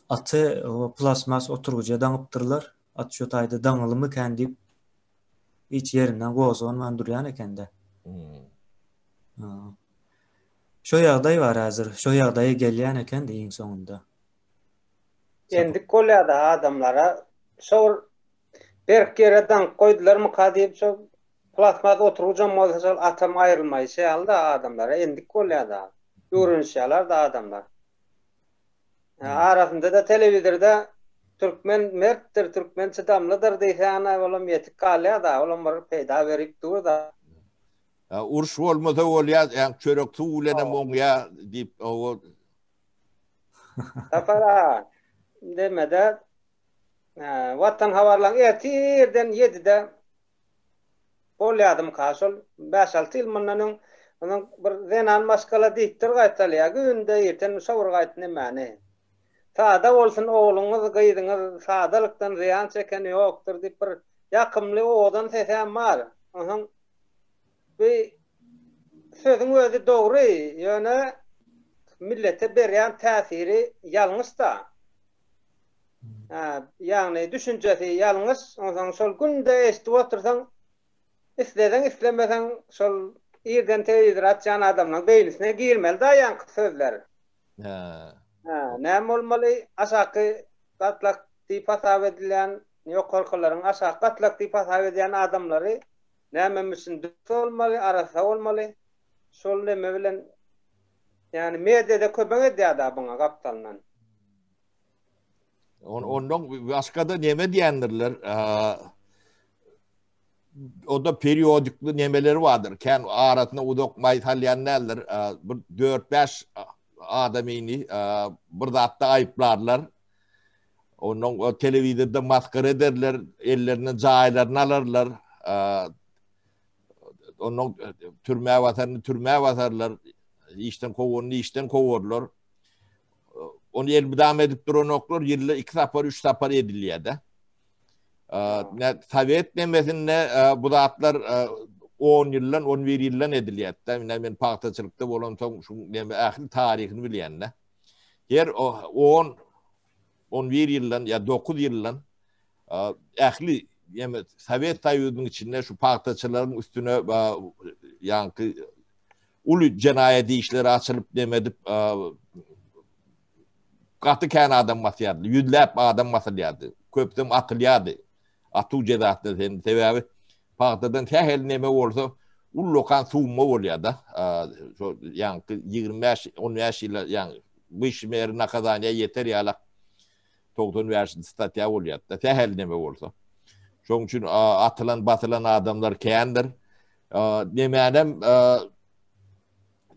Atı plasmas oturguca danıptırlar. At şu tayda danılımı kendi iç yerinden gozon manduryan ekende. Şu yağday var hazır. Şu yağdaya geliyen eken de sonunda. Kendi kolyada adamlara şu bir kereden koydular mı kadiyip şu platmada oturacağım olsa atam ayrılmayı şey aldı adamlara. Kendi kolyada yürünüşüyorlar da adamlar. Arasında da televizyonda Türkmen merttir, Türkmen çıdamlıdır deyse ana oğlum yetik kalya da oğlum var peyda verip dur da. Urş olmasa ol ya, yani çöröktü ulenem on ya deyip o. Tapara demede vatan havarlan etirden 7'de oladım kasol 5-6 yıl bunun bir zenan maskala diktir kaytalıya günde yerten savur kaytını mani. Sada olsun oğlunuz kıydınız sadalıktan ziyan çeken yoktur deyip bir yakımlı oğdan sesem var. Onun bir sözün özü doğru yöne millete beriyan tesiri yalnız da. Yani düşüncesi yalnız, ondan sol günde eşitip otursan, isteden istemesen sol yerden televizyon atacağın adamla beylisine girmeli daha yankı sözler. Nem olmalı, aşakı katlak deyip hesap edilen, yok korkuların aşakı katlak deyip hesap edilen adamları nememişsin düz olmalı, arası olmalı, sol nemebilen, yani medyada köpün ediyor da buna kaptalından. Ondan başka da neme diyendirler. O da periyodikli nemeleri vardır. Kendi ağratına udokmayı talyanlardır. 4-5 adamini burada hatta ayıplarlar. Onun televizyonda maskara ederler. Ellerinin cahillerini alırlar. Onun türmeye vatanını türmeye vatarlar. İşten kovurunu işten kovurlar. Onu elbidam edip duran oklar yılda 2 sapar 3 sapar ediliyor da. Sovet nemesinde bu da atlar 10 yıldan 11 yıldan ediliyor da. Ben pahtacılıkta olan tarihini bilen de. Her 10 11 yıldan ya 9 yıldan ahli Sovet Tayyud'un içinde şu pahtacıların üstüne yankı ulu cenayeti işleri açılıp demedip katı kendi adam basıyordu. Yüzlep adam basıyordu. Köptüm atılıyordu. Atıl cezaatını senin sebebi. Pahtadan tehel neme olsa ullokan soğunma oluyordu. Yani 25-15 yıllar yani bu işin yerine kazanıya yeter yalak. Tokta Üniversitesi statya oluyordu. Tehel neme olsa. Çünkü için atılan batılan adamlar kendidir. Demeyelim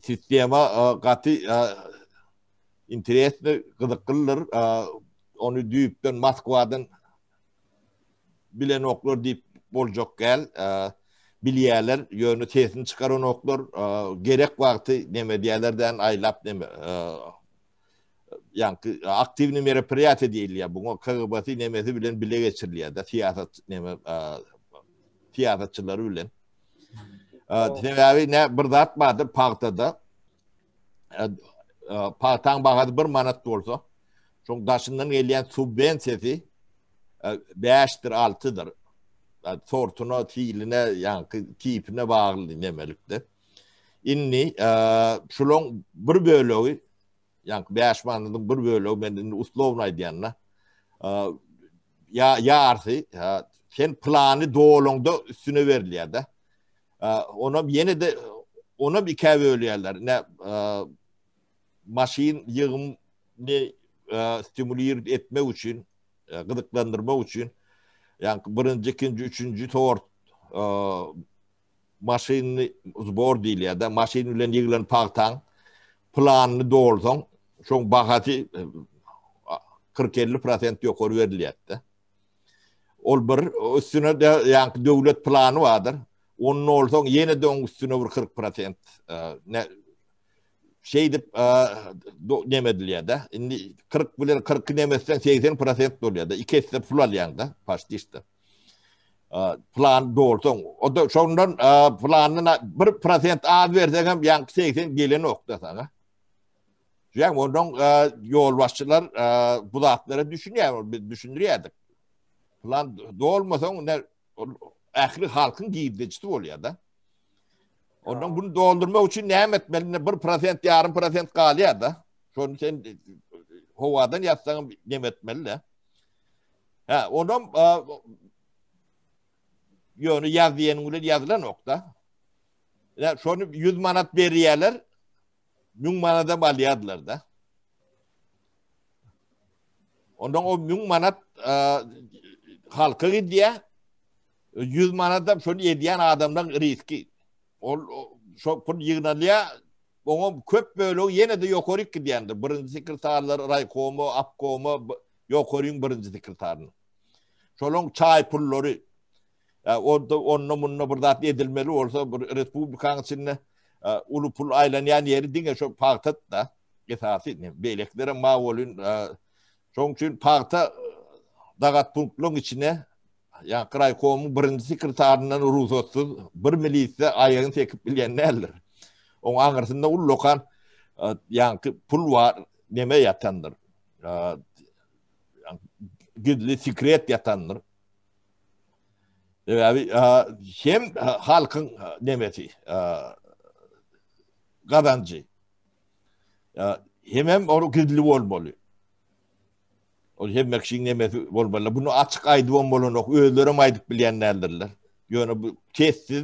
sisteme katı İnteresini kılıklılar, onu düğüpten, Moskova'dan bilen oklar deyip bolcak gel, bilyeler, yönü tesini çıkaran oklar, gerek vakti demediyelerden aylap yani aktivni мероприятия değiller. Bunu KGB'nin nemeti bilen bile geçirliyor da tiyatrçıları bilen. Demek ne burada atmadı partada. Partan bağladı bir manat olsa. Çünkü daşından gelen subvensiyeti 5'tir 6'dır. Sortuna, tiline, yani tipine bağlı nemelikte. İnni şulon bir bölüğü yani beşmanlığın bir bölüğü benim uslovnaydı yanına. Ya artı sen planı doğulunda üstüne veriliyor da. Ona yine de ona bir kere ölüyorlar. Ne maşin yığım ne stimüle etme için, gıdıklandırma için yani birinci, ikinci, üçüncü tort maşinini zbor değil ya da maşinle ilgilenen partan planını doğrudan çok bahati 40-50% yok or veriliyor da. Ol bir üstüne de yani devlet planı vardır. Onun olsan yine de onun üstüne bir 40% ne şeydi demediler de. Şimdi 40 bilir 40 demezsen 80% oluyor da. İkisi de full alıyor da. Paştı işte. Plan doğrudan. O da şundan planına 1% az versen yani 80 gelen nokta sana. Yani ondan yolbaşçılar bu zatları düşünüyordu. Plan doğru olmasa onlar ahli halkın giydicisi oluyor da. Ondan bunu doldurmak için ne etmeli? 1%, yarım %, kalıyor da. Şunu sen hovadan yapsan ne etmeli de. Ha, ondan yönü yaz diyenin yazılan nokta. Yani şunu 100 manat veriyorlar. 1000 manada balayadılar da. Ondan o 1000 manat halka gidiyor. 100 manada şunu yediyen adamdan riski. Şunu yığınalıya onun köp böyle yine de yokorik gidiyendir. Birinci sekreterler, raykomu, apkomu, yokorin birinci sekreterini. Şunun çay pulları, onunla bununla burada edilmeli olsa, Respublikan içinde ulu pul aylanan yeri dinle şu partat da esası. Beyleklere mağolun, çünkü parta dağat punklun içine yani Kraykoğum'un birinci sekretarinden ruhsatsız bir milise ayağını çekip bilenlerdir. Onun anırsında ullokan yani pul var neme yatandır. Gizli sikret yatandır. Hem halkın nemeti kazancı hem onu gizli olmalı. O hep şeyin nemeti olmalı. Bunu açık aydıvan bolunok, öğlerim aydık bilenlerdirler. Yani bu kessiz,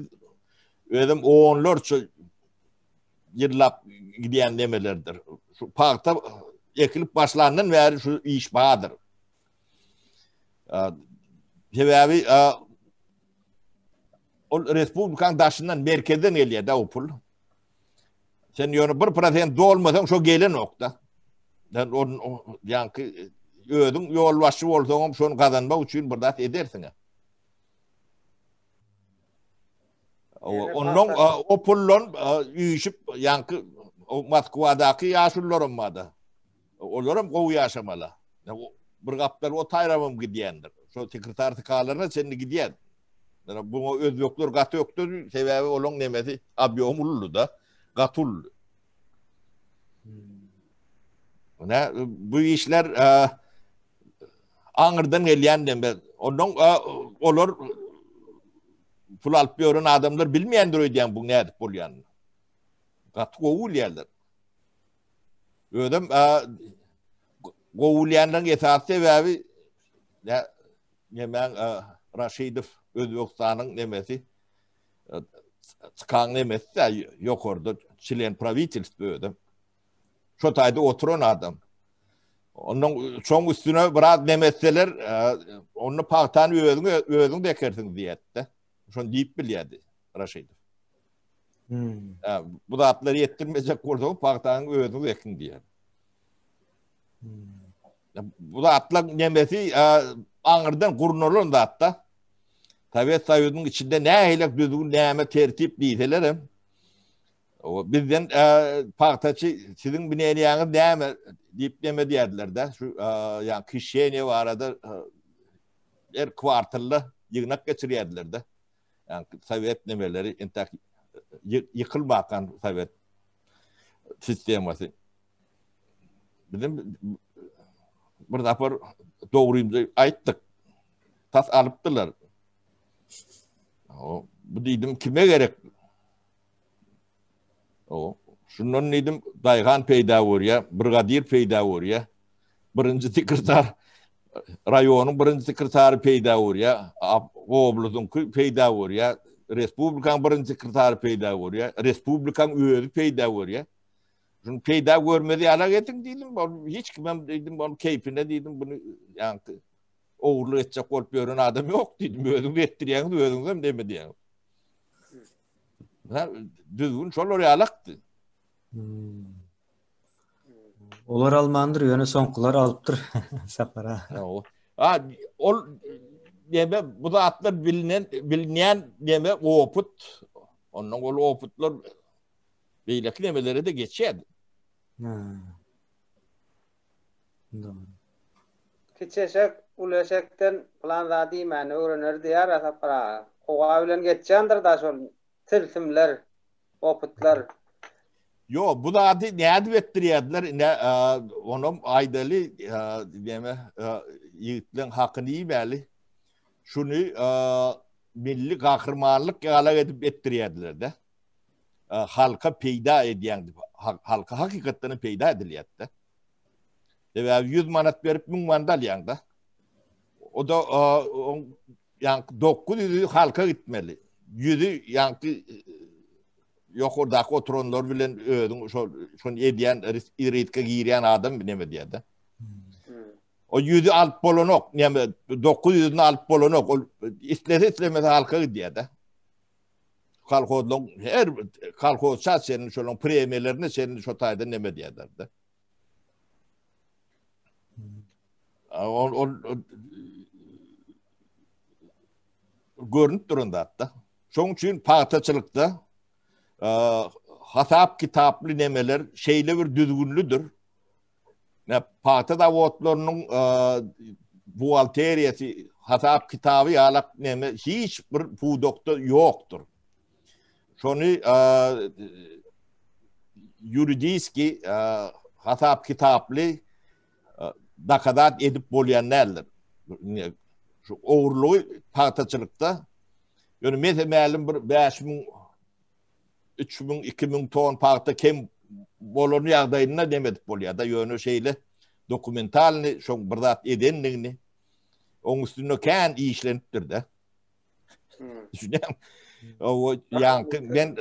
öğlerim oğunlarca yırlap gidiyen nemelerdir. Şu parkta ekilip başlarından veri şu iş bağıdır. Sebebi, o Respublikan daşından, merkezden geliyor da o pul. Sen yani 1% dolmasan şu gelen nokta. Yani o yankı ödün yolbaşı olsan şunu kazanmak için burada edersin. Onun o pullon üyüşüp yankı o Moskva'daki yaşullar olmadı. Olurum o yaşamalı. Bir kaplar o tayramım gidiyendir. Şu sekreter tıkalarına seni gidiyen. Yani bunu öz yoktur, katı yoktur. Sebebi olan nemeti abiyomullu da katullu. Ne? Bu işler Anır'dan geliyen demez. Onun olur pul alıp yoran adamlar bilmeyendir ödeyen bu ne edip oluyanını. Katkı kovuluyorlar. Ödem kovulayanların esas sebebi hemen Raşidov Özbekistan'ın nemesi çıkan nemesi de yok orada. Çilen pravitelisi ödem. Şotay'da oturan adam. Onun çok üstüne biraz nemetseler, onu parktan öğüdün dekersin diyette. Şunu deyip biliyordu Raşidov. Bu da atları yettirmeyecek orada parktan öğüdün dekin diyor. Bu da atla nemeti Anır'dan kurunurun da hatta. Tabiat sayıyordun içinde ne eylek düzgün neme tertip değilselerim. Bizden partaçı sizin bineğiniyanı değil mi deyip demedilerdi de. Şu yani kişiye ne var arada her kuartırlı yığınak geçiriyordular da. Yani Sovyet nemeleri yıkılmakan Sovyet sistemesi. Bizim bir rapor doğruyumuza aittik. Tas alıptılar. O, bu dedim kime gerek? O, şundan dedim Dayhan peyda vuruyor, brigadir peyda vuruyor. Birinci sekreter rayonun birinci sekreteri peyda vuruyor. Obluzun peyda vuruyor. Respublikan birinci sekreteri peyda vuruyor. Respublikan üyesi peyda vuruyor. Şunu peyda görmedi ala getin dedim. Hiç kimem dedim onun keyfine dedim bunu yani oğurlu edecek korkuyorum adam yok dedim. Özünü ettiriyeniz özünüzden demedi yani. Düzgün çol oraya alaktı. Olar almandır yöne son kular alıptır. Sapara. Deme bu da atlar bilinen deme oput. Ondan olu oputlar beylaki demelere de geçerdi. Keçeşek, ulaşaktan plan zadi mani öğrenir diyar ya Sapara. Koğa ölen geçeceğindir da şol. Tırtımlar, oputlar. Yo, bu da adı ne advettiriyediler, onun aydalı yiğitlerin hakkını yemeli. Şunu milli kahramanlık yala edip ettiriyediler de. Halka peyda ediyen, halka hakikatlerini peyda ediliyordu. 100 manat verip 1000 manat alıyordu da. O da yani 900'ü halka gitmeli. Yüzü yankı yok oradaki oturanlar bilen ödün şunu ediyen iritka giren adam ne mi diyordu? O yüzü alt polonok ne mi 900'ün alt polonok istemez halka diyordu. Kalkodlon her kalkodsa senin şunun premierlerini senin şotayda ne mi diyordu? O görünüp durumda hatta. Çünkü partaçılıkta hatap kitaplı nemeler şeyle bir düzgünlüdür. Ne parta davotlarının bu alteriyeti hatap kitabı yalak neme hiç bir pudokta yoktur. Şunu yürüdüyüz ki hatap kitaplı dakadat edip bolyanlardır. Şu oğurluğu partaçılıkta yani metemelin bir 5000, 3000, 2000 ton parta kim bolonu yağdayına demedik bol ya da yönü şeyle dokumentalini, şun bırdat edenliğini onun üstüne kendi iyi işleniptir de. Düşünüyorum. O yankı, ben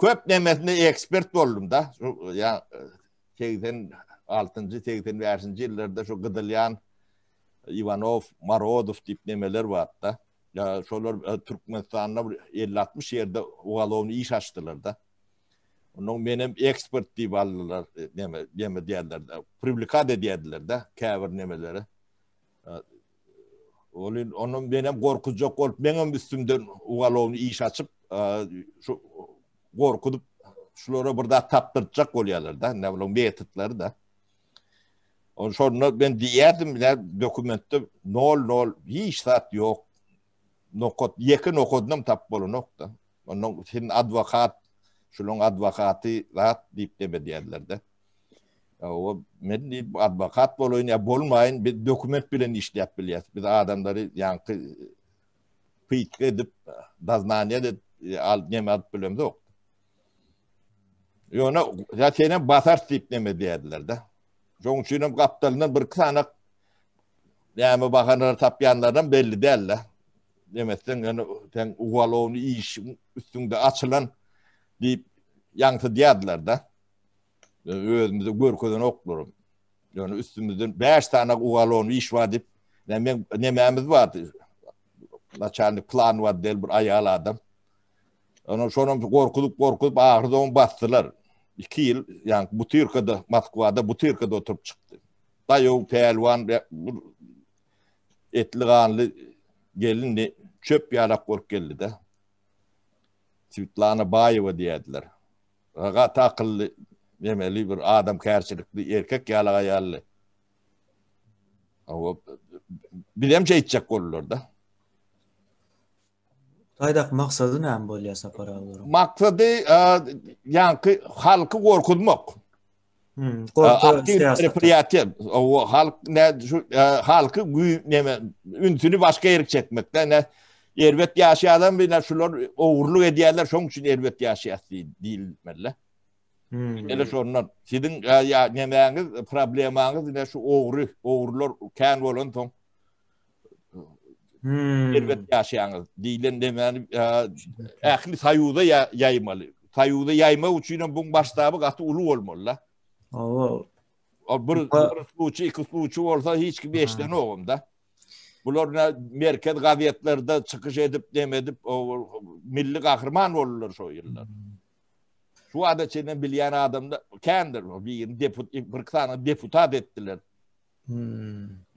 köp nemesine ekspert oldum da. Şu, yani 86. 85. yıllarda şu Gıdılyan, Ivanov, Marodov tip nemeler var da. Ya şolar Türkmenistan'da 50-60 yerde oğalovunu iş açtılar da. Onun benim expert deyip aldılar deme diyerler de. Publikade diyerler de. Kavir nemeleri. Onun benim korkacak olup benim üstümden oğalovunu iş açıp şu korkudup şulara burada taptıracak oluyorlar da. Ne bileyim metitleri de. Onun sonra ben diyerdim ya dokumentte nol hiç saat yok. Nokot, yakın okudum tap bolu nokta. Onun senin advokat, şunun advokatı rahat deyip deme diyerler de. O, ben deyip advokat bolu ya bulmayın, bir dokument bilen işleyip biliyoruz. Biz adamları yankı pıyık edip, daznaniye de neme alıp biliyorum da yoktu. Yona, zaten basar deyip deme diyerler de. Çünkü kaptalından bir tane yani bakanları tapyanlardan belli derler. Demezsen yani sen uvalovunu iş üstünde açılan deyip yankı diyadiler da. Özümüzü görkeden oklurum. Yani üstümüzden 5 tane uvalovunu iş var deyip nememiz vardı. Naçarlık planı vardı değil bir ayağlı adam. Yani sonra korkulup ahırda onu bastılar. 2 yıl yani Butyrka'da, Moskva'da Butyrka'da oturup çıktı. Dayov, pelvan, etli kanlı gelin çöp yarak kork geldi de. Svetlana Bayeva diyediler. Rahat akıllı, memeli bir adam karşılıklı erkek yalı ayarlı. Ama bilemce içecek olur da. Taydak maksadı ne böyle Sapar ağaları? Maksadı yankı halkı korkutmak. Aktif repriyatı. Halk ne şu halkı üntünü başka yere çekmekten ne elbet yaşayan bile şular uğurluk hediyeler şunun için elbet yaşayan değilmeli. Öyle sorunlar. Sizin ya nemeğiniz, probleminiz ne şu uğurlar kendi olan ton. Elbet yaşayanız. Değilen demeni ehli sayuda yaymalı. Sayuda yayma uçuyla bunun baştabı katı ulu olmalı. Allah. Bir suçu, iki suçu olsa hiç gibi eşleni oğum da. Bunlar merkez gazetelerde çıkış edip demedip milli kahraman olurlar şu yıllar. Şu adı içinden bilen adam da kendileri bir tane deputat ettiler.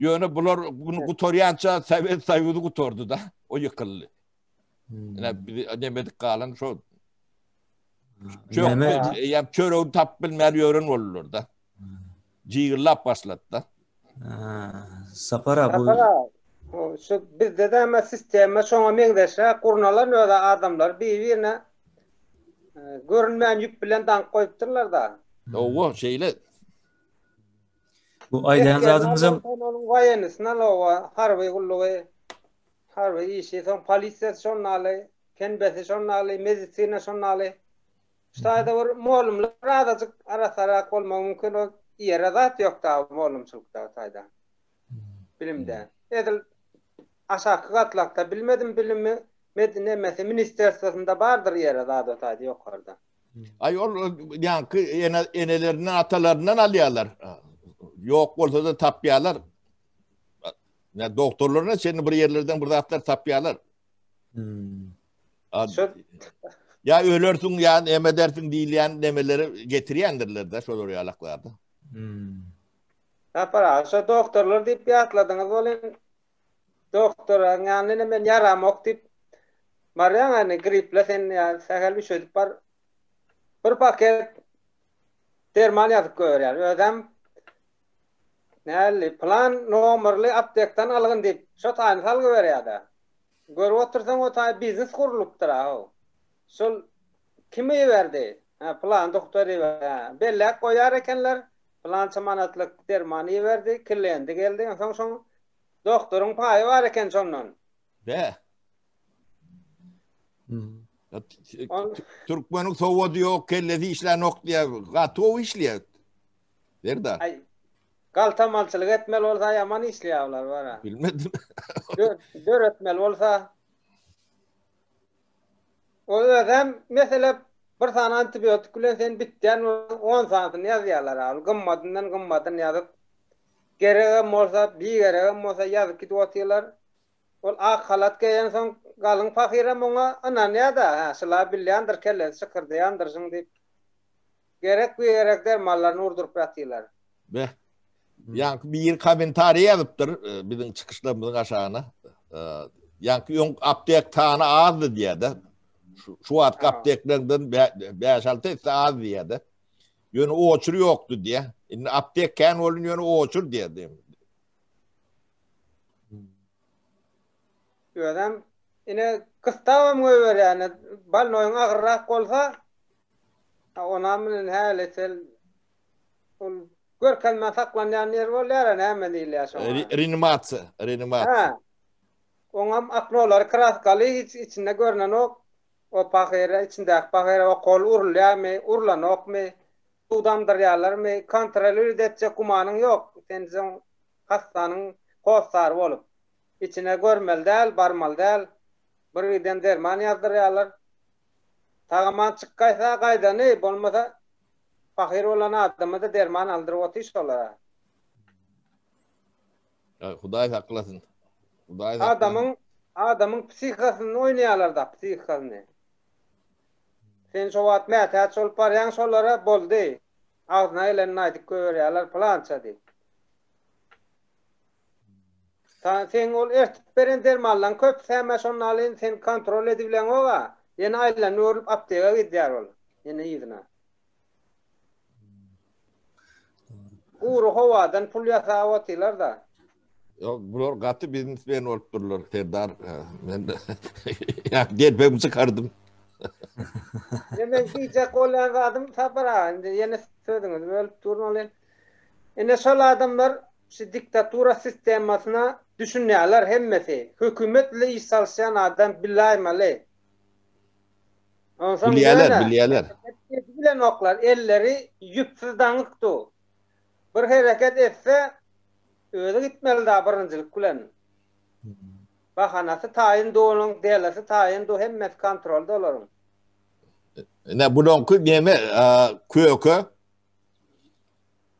Yani bunlar bunu kutoryanca sevet sayıdı kutordu da o yıkıldı. Yani demedik kalan şu. Çok ya çöreği tap bilmeyen yörün olurlar da. Cihirlap başlattı. Sapara bu. Şu bizde de hemen sisteme şoňa meňdeşe kurnalar öde adamlar birbirine görünmeyen yük bilen dank koyupdurlar da. Oğo şeyle. Bu aydan razımızam. Onun vayanısına ova harvey gulluğe harvey işi son polisiye son nale kenbesi son nale medisine son nale. İşte da bir malumlar azıcık ara sara olma mümkün o yere yok da malumçulukta sayda. Bilimde. Edil aşağı katlakta bilmedim bilimi Medine mesela ministersasında vardır yere daha da tadı yok orada. Ayol yani enelerinden atalarından alıyorlar. Yok olsa da tapyalar. Yani doktorlarına seni buraya yerlerden burada atlar tapyalar. Ya ölürsün ya emedersin diyen demeleri getiriyendirler de şöyle oraya alaklarda. Yapar şu doktorlar deyip bir atladınız olun. Doktora yani ben yaramak deyip Maryam hani griple sen yani sehel bir şey var. Bir paket derman yazıp koyuyor yani. Ödem neyli plan numaralı aptekten alın deyip şu tane salgı veriyor da. Görü otursan o tane biznes kuruluptur ha o. Şu kimi verdi? Ha, plan doktoru verdi. Belli koyar ekenler plan samanatlık dermanı verdi. Kirlendi geldi. Son doktorun payı var eken sonundan. Be. Türkmen'in soğudu yok, kellezi işler nok diye, gatoğu işliyor. Nerede? Kaltamalçılık etmeli olsa yaman işliyorlar var. Bilmedim. Dör etmeli olsa. O yüzden mesela bir tane antibiyotik ile sen bittiğin 10 sanatını yazıyorlar abi. Gımmadından gımmadın yazıp. Gereğim olsa, bir gereğim olsa yazıp gidip atıyorlar. Ol ak halat giyen son galın fakire buna ananıya da ha şıla bilyandır kellesi çıkırdı yandırsın deyip gerek bir gerek der mallarını urdurup yatıyorlar. Be. Yani bir komentari yazıptır bizim çıkışlarımızın aşağına. Yani aptek tane azdı diye de şu at apteklerden 5-6 etse az diye de yönü oçur yoktu diye. Yani aptek kendi olun yönü oçur diye de. Adam yine kıstavam göver yani balnoyun ağırrak olsa onamın hele sel görkelmen saklanan yer var yani hemen değil ya sonra. Rinimatsı. Ha. Onam aknolar kraskalı hiç içinde görünen o pakere içindeki pakere o kol urulya mı urlanok mı udamdıryalar mı kontrolü edecek kumanın yok. Sen hastanın kostar olup. İçine görmel değil, barmal değil. Birden derman yazdırıyorlar. Tağaman çıkkaysa kaydanı, olmasa fakir olan adamı da derman aldırıp otuşuyorlar. Huday saklasın. Adamın psikasını oynuyorlar da, psikasını. Sen şu vaat mehtaç olup arayan sorulara bol değil. Ağzına elenine aydık koyuyorlar, plança değil. Sen ol ertip beren dermanlan köp sevmez onun halini sen kontrol edibilen ola. Yeni ailen yorup apteka gidiyor ola. Yeni yüzüne. Uğru hovadan pul yasağı otiler da. Yok, bunlar katı biznesmen olup dururlar. Terdar, ben de gel ben çıkardım. Ben diyecek olan adam sabıra. Yine söylediniz, olup dururlar. Yine şöyle adamlar, şu diktatura sistemasına düşünüyorlar hemmesi. Hükümetle iş çalışan adam billahi mali. Biliyorlar. Bilen oklar, elleri yüpsüz danıktı. Bir hareket etse, öyle gitmeli daha barıncılık kulen. Bahanası tayin doğunun, değerlisi tayin doğu, hemmesi kontrolde olurum. Ne bunun ki neyme, kökü,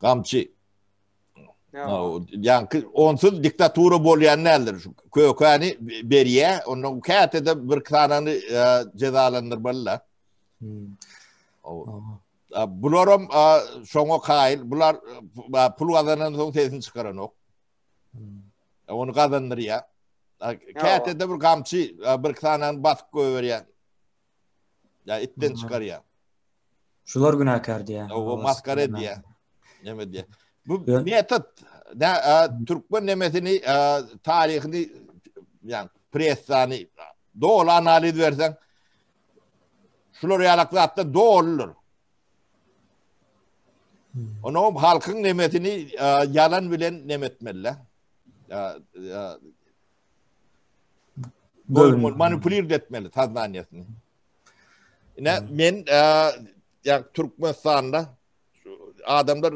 kamçı. Yani onsuz diktaturu bolyan nedir? Kökani beriye, onun kâte de bir kananı cezalandırmalılar. Bunlarım şoğu kayıl, bunlar pul kazananın son sesini çıkaran o. Onu kazanır ya. Kâte de bir kamçı, bir kananı baskı koyuveren. Ya itten çıkar ya. Şular günahkardı ya. O maskar edi ya. Neyme diye. Bu metot Türkmen nemetini tarihini yani prestani doğru analiz versen şular yalaklı hatta doğrudur. Onun halkın nemetini yalan bilen nemetmeliler. Manipüle etmeli tazmaniyesini. Ne men yani Türkmenistan'da adamlar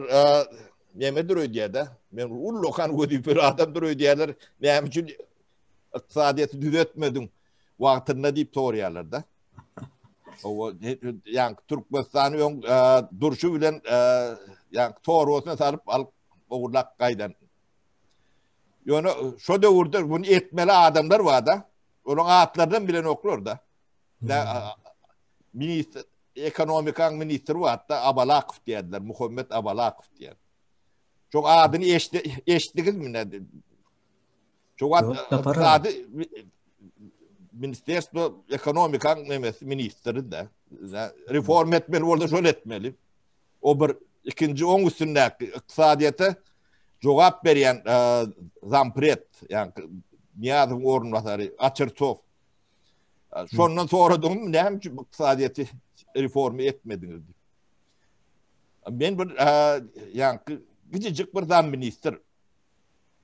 Mehmet Röy diyerler. Ben ullokan ödüpür adamdır Röy diyerler. Benim için iktisadiyeti düzeltmedim. Vaktinde deyip soruyorlar da. Yani Türkmenistan'ın duruşu bilen yani soruosuna sarıp alıp uğurlak kaydan. Yani şu dövürde bunu etmeli adamlar var da. Onun ağıtlardan bilen okulur da. Ekonomikan ministri var hatta Abalakov diyerler. Muhammet Abalakov diyerler. Çok adını eşitliğiz mi ne? Çok adı Ministerstvo Ekonomikan Ministeri de. Reform etmeli, orada şöyle etmeli. O bir ikinci on üstündeki iktisadiyete cevap veren Zampret, yani Niyaz'ın orunvasarı, Açırtov. Şundan sonra da ne hem ki iktisadiyeti reformu etmediniz. Ben bir yani küçücük bir zam minister.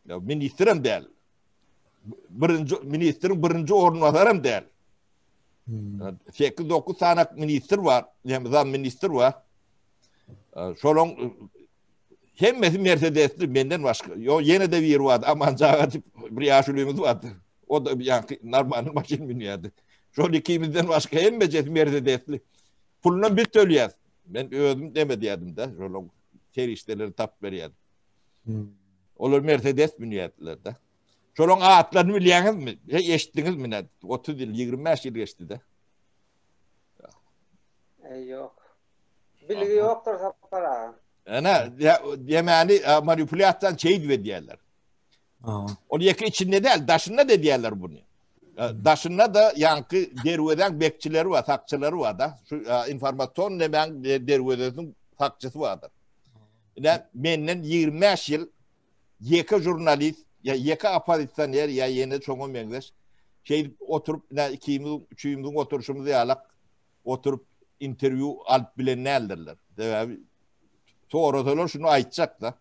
Ya ministerim değil. Ministerin birinci orunvasarım değil. 8-9 tane minister var. Yani zam minister var. Şolon hemmesi Mercedes'li benden başka. Yo, yine de bir vardı. Aman cahil bir yaşlılığımız vardı. O da yani normal makine biniyordu. Şol ikimizden başka hemmesi Mercedes'li. Pulundan bir tölüyez. Ben özüm demediydim de. Şolon ter işleri tap veriyordu. Olur Mercedes müniyetler de. Şolun ağıtlarını biliyeniz mi? Geçtiniz mi? 30 yıl, 25 yıl geçti de. Yok. Bilgi yoktur Sapar ağa. Yemeğini manipülattan çeyit ve diyorlar. Onu yakı içinde değil, daşında da diyorlar bunu. Daşında da yankı derveden bekçileri var, sakçıları var da. Şu informasyon hemen dervedesin sakçısı vardır. Menden 25 yıl yeka jurnalist ya yeka apazitsaner ya yeni çoğun mengleş oturup ikimizin üçümüzün oturuşumuzu yalak oturup interview alıp bile ne alırlar. Soruyorlar şunu ayıtacak da.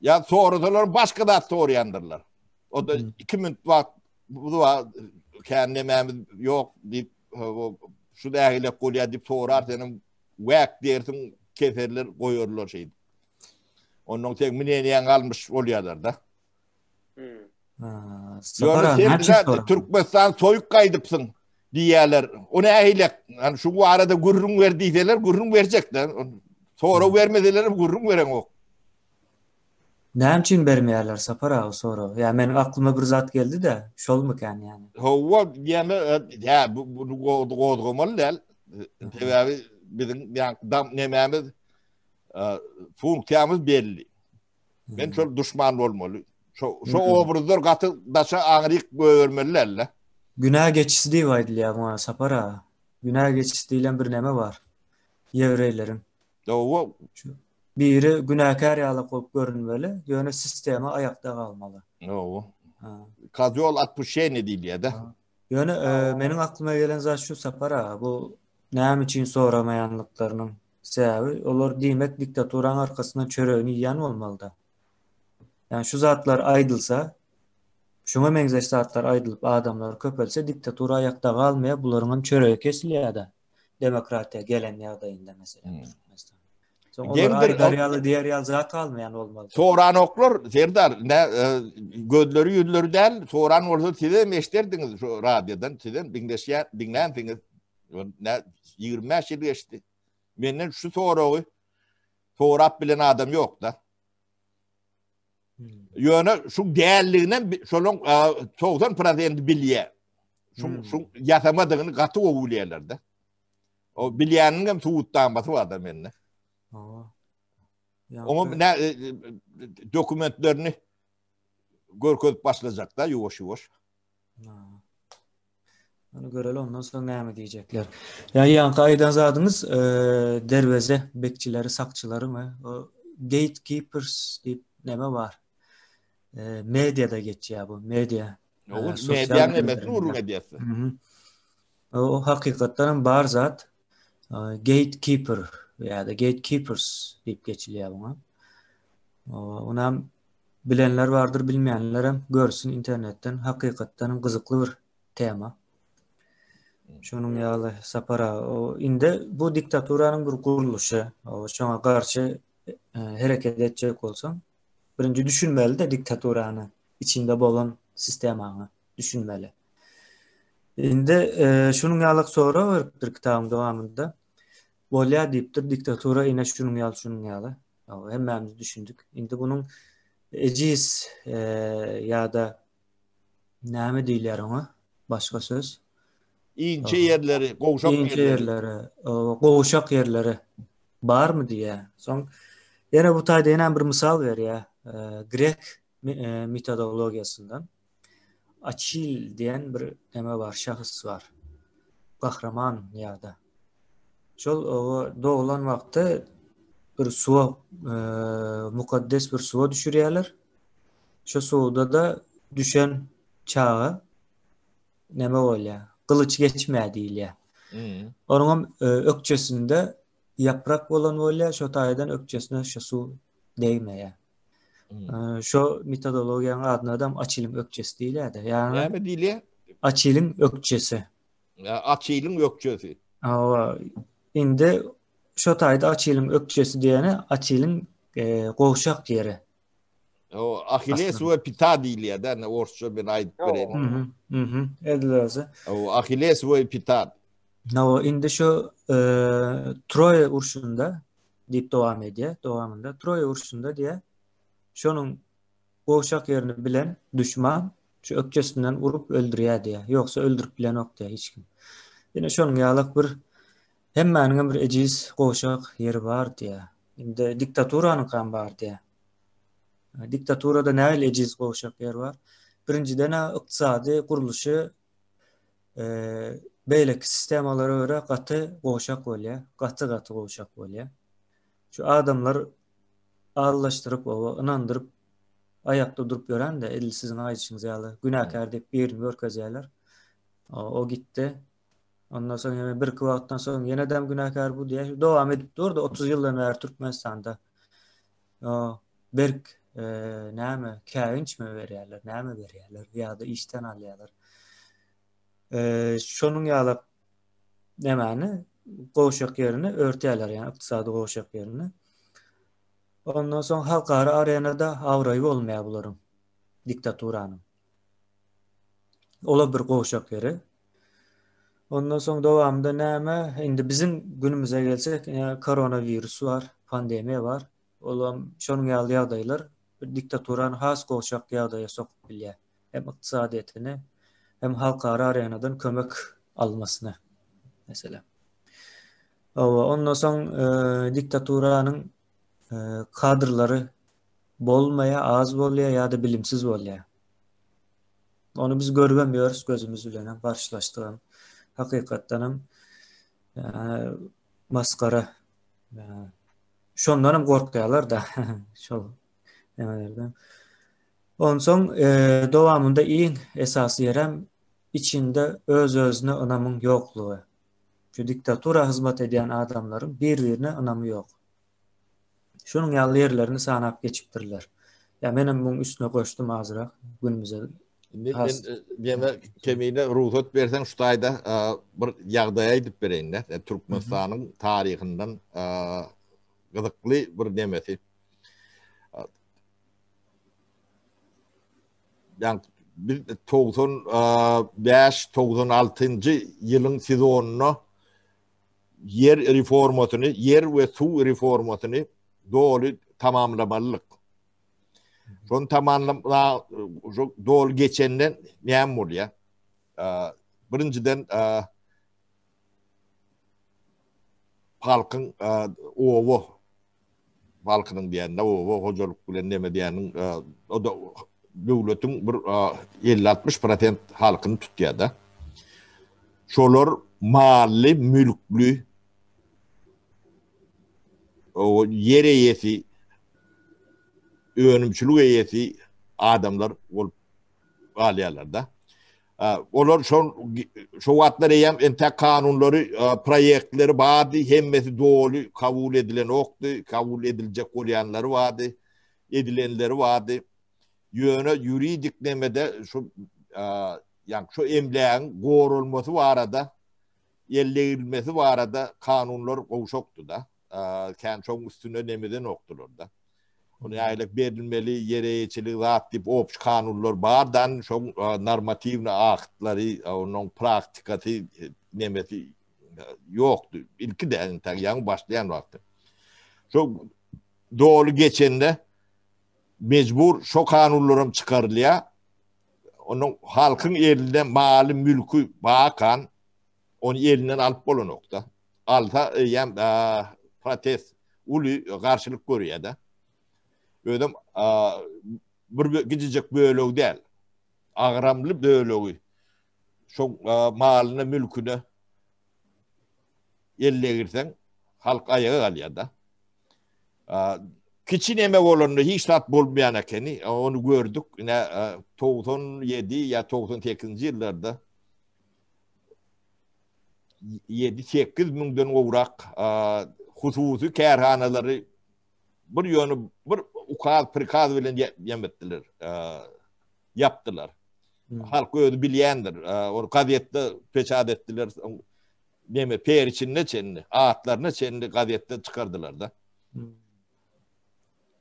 Ya soruyorlar başka da soruyandırlar. O da iki minut var kendimiz yok deyip şu dahile kolya deyip sorar senin vek dersin keferler koyuyorlar şeydi. Onun tek mineniyen kalmış oluyorlar da. Sonra sen bize Türkmenistan soyuk kaydıpsın diyorlar. O ne ehlek? Yani şu bu arada gurrun verdiyseler gurrun verecekler. Sonra vermediler gurrun veren o. Ne için vermiyorlar Sapar ağa sonra? Yani benim aklıma bir zat geldi de. Şol mu yani? Hava yani ya bunu kodgomalı değil. Tabi bizim yani dam nememiz funksiyamız belli. Ben çok düşman olmalı. Şu obruzlar katı daşa ağırlık böğürmelilerle. Günah geçisi vardı ya buna Sapar ağa. Günah geçisi ile bir neme var. Yevreylerin. biri günahkar yala kop görünmeli, yönü sisteme ayakta kalmalı. Ne o? Kazyol atpuşe ne değil ya da? Yönü benim aklıma gelen zaten şu Sapara, bu neyim için soramayanlıklarının sebebi olur demek diktaturanın arkasından çöreğini yiyen olmalı da. Yani şu zatlar aydılsa, şuna mengzeş zatlar aydılıp adamlar köpelse diktatura ayakta kalmaya bunların çöreği kesiliyor da. Demokratiye gelen yağdayında mesela. Mesela. Onlar garyalı diğer yal zat almayan olmalı. Soğran oklar, Serdar, gödleri yüdleri değil, soğran orada size meşterdiniz şu radyodan, sizin dinlendiniz. 25 yıl geçti. Benden şu soğrağı, soğrap bilen adam yok da. Yönü şu değerliğinden, soğuzdan prazenti bilye. Şu yasamadığını katı oğuliyeler de. O bilyenin hem soğutlanması var da benimle. Ama ne dokumentlerini görközüp başlayacak da yuvaş yuvaş. Onu görelim ondan sonra ne mi diyecekler. Yani yankı aydan zadınız derveze bekçileri, sakçıları mı? O gatekeepers deyip neme var. Medyada geçiyor bu. Medya. Medya ne metin uğru medyası. O hakikaten bar zat gatekeeper veya da gatekeepers deyip geçiliyor buna. Ona bilenler vardır, bilmeyenlere görsün internetten. Hakikaten kızıklı bir tema. Şunun yağlı Sapara. İndi bu diktaturanın bir kuruluşu. Şuna karşı hareket edecek olsam. Birinci düşünmeli de diktaturanı. İçinde bulan sistemanı düşünmeli. İndi şunun yağlık sonra vardır kitabın devamında. Bolya deyiptir, diktatura yine şunun yalı. Hemimiz düşündük. Şimdi bunun eciz ya da neyme değiller ona? Başka söz? İnce yerleri, kovuşak yerleri. Kovuşak yerleri. Var mı diye. Son, yine bu tayda yine bir misal ver ya. Grek metodologiyasından. Achil diyen bir neme var, şahıs var. Kahraman ya da. Şol doğulan vakti bir suva, mukaddes bir suva düşürüyorlar. Şu suda da düşen çağı neme oluyor? Kılıç geçmeye değil ya. Onun ökçesinde yaprak olan oluyor. Şu taydan ökçesine şu su değmeye. Şu metodologiyanın adına adam Achil'in ökçesi değil ya da. Yani değil ya. Achil'in ökçesi. Achil'in ökçesi. Ama İndi şotayda Achilles'in ökçesi diyene Achilles'in kovşak yeri. O Achilles ve Pita değil ya da ne orçu bir ayıp vereyim. Edilirse. O Achilles ve Pita. No, indi şu Troya urşunda deyip devam ediyor. Devamında Troya urşunda diye şunun kovşak yerini bilen düşman şu ökçesinden vurup öldürüyor diye. Yoksa öldürüp bilen yok diye hiç kim. Yine şunun yağlık bir hemmenin bir eciz, kovşak yeri var diye. Şimdi diktaturanın kan var diye. Diktaturada neyle eciz, kovşak yeri var? Birinciden ne iktisadi kuruluşu böyleki sistemalara göre katı kovşak oluyor. Katı kovşak oluyor. Şu adamlar ağırlaştırıp, inandırıp, ayakta durup gören de edilsizin ayışınız yağlı. Günahkar deyip birini görkazıyorlar. O gitti. Ondan sonra yani bir kıvattan sonra yeniden günahkar bu diye devam edip durdu. 30 yıldan beri Türkmenistan'da berk ne mi? Kâvinç mi veriyorlar? Ne mi veriyorlar? Ya da işten alıyorlar. Şunun yağla ne mani? Kovuşak yerini örtüyorlar yani iktisadi kovuşak yerini. Ondan sonra halk ağrı arayana da avrayı olmaya bulurum. Diktaturanın. Ola bir kovuşak yeri. Ondan sonra devamında neyme? Şimdi bizim günümüze gelsek koronavirüs var, pandemi var. Olam şunun yağlı yağdaylar. Diktaturanın has kovşak yağdaya sokup biliyor. Hem iktisadiyetini hem halka arayanadın kömek almasını. Mesela. Ondan sonra diktaturanın kadrları bolmaya, az bolya ya da bilimsiz bolya. Onu biz görmüyoruz gözümüzle karşılaştığım. Hakikaten maskara şondanım korkuyorlar da. Şol demelerden. Ondan sonra devamında iyi esası yerem içinde öz-özüne anamın yokluğu. Şu diktatura hizmet eden adamların birbirine anamı yok. Şunun yallı yerlerini sanap geçiptirler. Ya benim bunun üstüne koştum azırak günümüze. Ben kemine ruhut versen şu tayda bir yağdaya gidip vereyinler. Yani Türkmenistan'ın tarihinden gıdıklı bir demesi. Yani 95-96. Yılın sezonunu yer reformatını, yer ve su reformatını doğru tamamlamalılık. Son tamamla doğru geçenden memur ya. Birinciden halkın ovu, halkının diyenine ovu, hocalık bilen deme diyenin o da devletin 50-60% halkını tutuyor da. Şolar mahalli, mülklü, o yer eyesi, önümçülük eyesi adamlar olup alıyorlar da. Onlar şu adları hem entek kanunları, proyektleri vardı, hemmesi doğru kabul edilen oktu, kabul edilecek olyanları vardı, edilenleri vardı. Yöne yürüydik demede şu yani şu emleğin korulması var arada, ellerilmesi var arada kanunlar kovuşoktu da. Kendi çok üstüne demeden oktular da. Onu aylık verilmeli, yereyçilik, rahat deyip opç kanunlar vardan çok normativne aktları, onun praktikatı demesi yoktu. İlki de yani başlayan vardı. Çok doğru geçende mecbur şu kanunlarım çıkarlıya onun halkın elinden mali mülkü bakan onun elinden alıp bolu nokta. Alta yani protest ulu karşılık görüyor da. Ödem gidecek bölüğü değil. Ağramlı bölüğü. Şu malını mülkünü elle girsen halk ayağı kalıyor da. Kiçin emek olanını hiç tat bulmayan ekeni, onu gördük. 97 ya 98. yıllarda 7-8 binden uğrak hususi kerhaneleri bir yönü bir ukaz, prikaz bile yemettiler, yaptılar. Halk öyle bileyendir. Onu gazette peşat ettiler. Peyir için ne çenli, ağıtlarına çenli gazette çıkardılar da.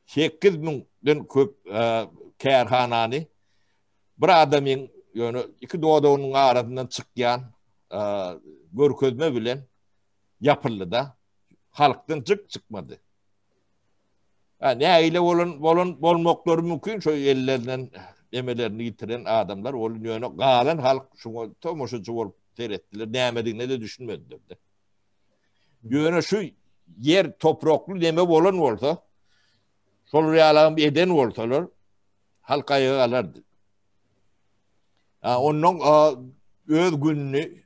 8.000'den köp kerhanani bir adamın yani iki doğada onun arasından çıkan görközme bilen yapıldı da halktan çıkmadı. Yani aile olmakları mümkün şu ellerinden emelerini yitiren adamlar olun yani galen halk şu tomoşucu olup seyrettiler. Demediğini de düşünmediler de. Yani şu yer topraklı deme olan olsa sol rüyalarım eden olsalar halk ayağı alırdı. Yani onun özgünlüğü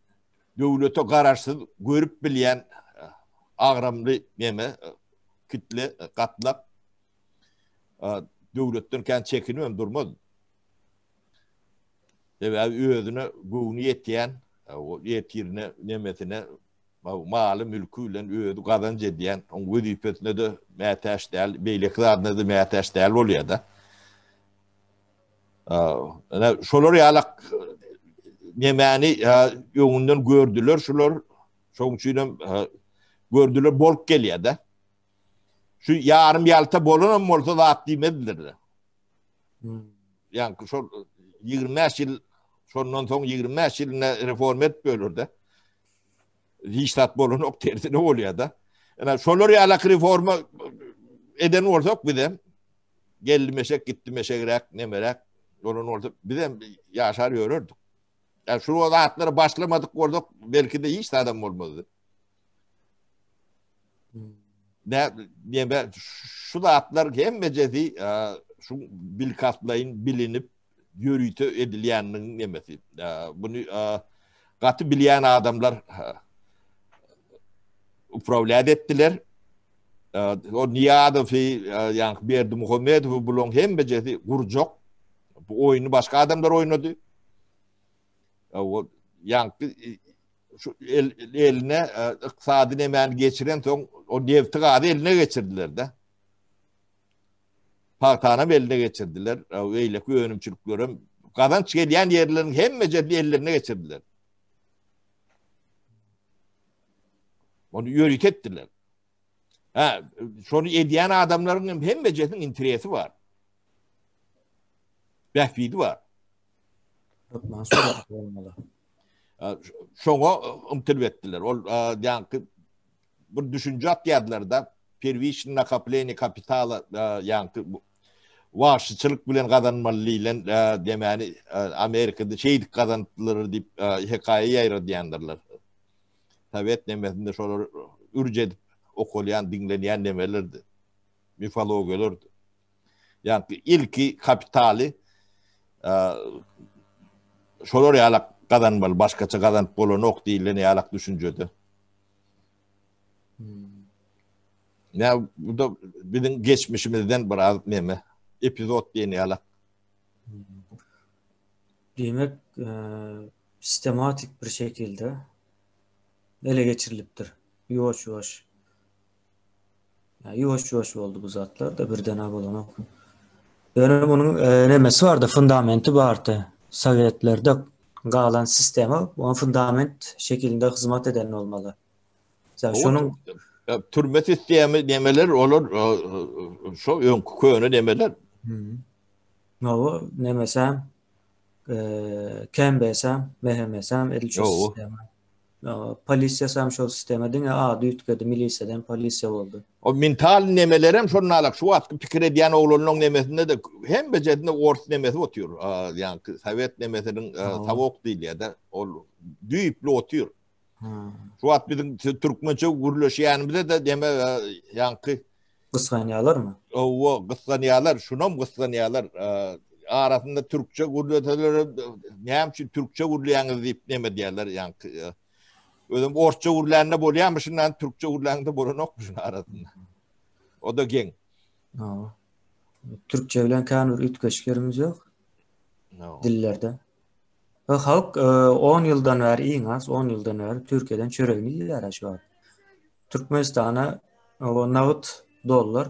devlete kararsız görüp bilen ağramlı meme kitle katlap devletten kendi çekinmem durmaz. Özüne güvünü yetiyen yetirine nemetine malı mülküyle ödü kazanca ediyen, onun vüdifetine de müteş değil, beylikli adına da müteş değil oluyor da. Şolar yalak nemeni yönünden gördüler, şolar çoğunçuyla gördüler, bolk geliyor da. Şu yarım yalta bolun mu olsa da atlayamadılar da. Yani şu 25 yıl, sonundan son 25 yılına reform etmiyorlar da. Hiç tat bolun ok tersine oluyor da. Yani şolorya alak reforma eden olsak bir de geldi meşek gitti meşekrek ne merak yolun olsa bir de yaşar yörürdük. Yani şu atlara başlamadık orada belki de hiç adam olmadı. Ne şu da atlar hem mecezi şu bilkatlayın bilinip yürütü edileyenin demesi. Bunu katı bileyen adamlar upravliyat ettiler. o niyada fi yani berdi Muhammedov bulon hem beceti gurjok bu oyunu başka adamlar oynadı. O yani şu eline iktisadını hemen geçiren son o devtiği eline geçirdiler de. Partanın eline geçirdiler. Öyle ki önümçülüklerim kazanç gelen yerlerin hem beceti ellerine geçirdiler. Onu yörük ettiler. Ha, şunu ediyen adamların hem meclisin interesi var. Behfidi var. Mansur olmalı. Şunu umtil ettiler. Yani bu düşünce atyadılar da pervişin nakapleyni kapitala yani varşıçılık bilen kazanmalıyla demeni Amerika'da şeydik kazandılar deyip hikaye yayra diyendirler. Sovet nemesinde şolar ürcedip okulayan, dinleyen nemelerdi. Mifalog olurdu. Yani ilki kapitali şolar yalak kazanmalı. Başkaça kazanıp bolu nok değil ne yalak düşüncedi. Yani bu da bizim geçmişimizden biraz neme. Epizod diye ne yalak. Demek sistematik bir şekilde ele geçiriliptir. Yavaş yavaş. Yani yavaş yavaş oldu bu zatlar da birden abolanı. Yani bunun nemesi vardı, fundamenti vardı. Sovyetlerde kalan sistemi onun fundament şeklinde hizmet eden olmalı. Yani şunun türbe sistemi demeler olur, şu ön köyünü demeler. Ne o? Nemesem, kembesem, mehemesem, edilçi sistemi. Polisiya samşol sisteme dine adı yütkedi, miliseden polisiya oldu. O mental nemelerem şunun alak, şu atkı fikir ediyen oğlunun nemesinde de hem becedinde ort nemesi otuyor. Yani Sovet nemesinin tavuk değil ya da düyüplü otuyor. Şu at bizim Türkmençe gürleşiyenimize de deme yankı. Kıskanyalar mı? O kıskanyalar, şuna mı kıskanyalar? Arasında Türkçe gürleşiyenler, neyem için Türkçe gürleşiyenler deyip neme diyorlar yankı. Ödüm Orçça uğurlarına boluyanmışın, yani Türkçe uğurlarında bolun okmuşun arasında. O da gen. No. Türkçe ile kanun ütkeşkerimiz yok. No. Dillerde. Halk 10 yıldan beri, en az 10 yıldan beri Türkiye'den çöreğini yıllar aşağı. Türkmenistan'a nağıt dolar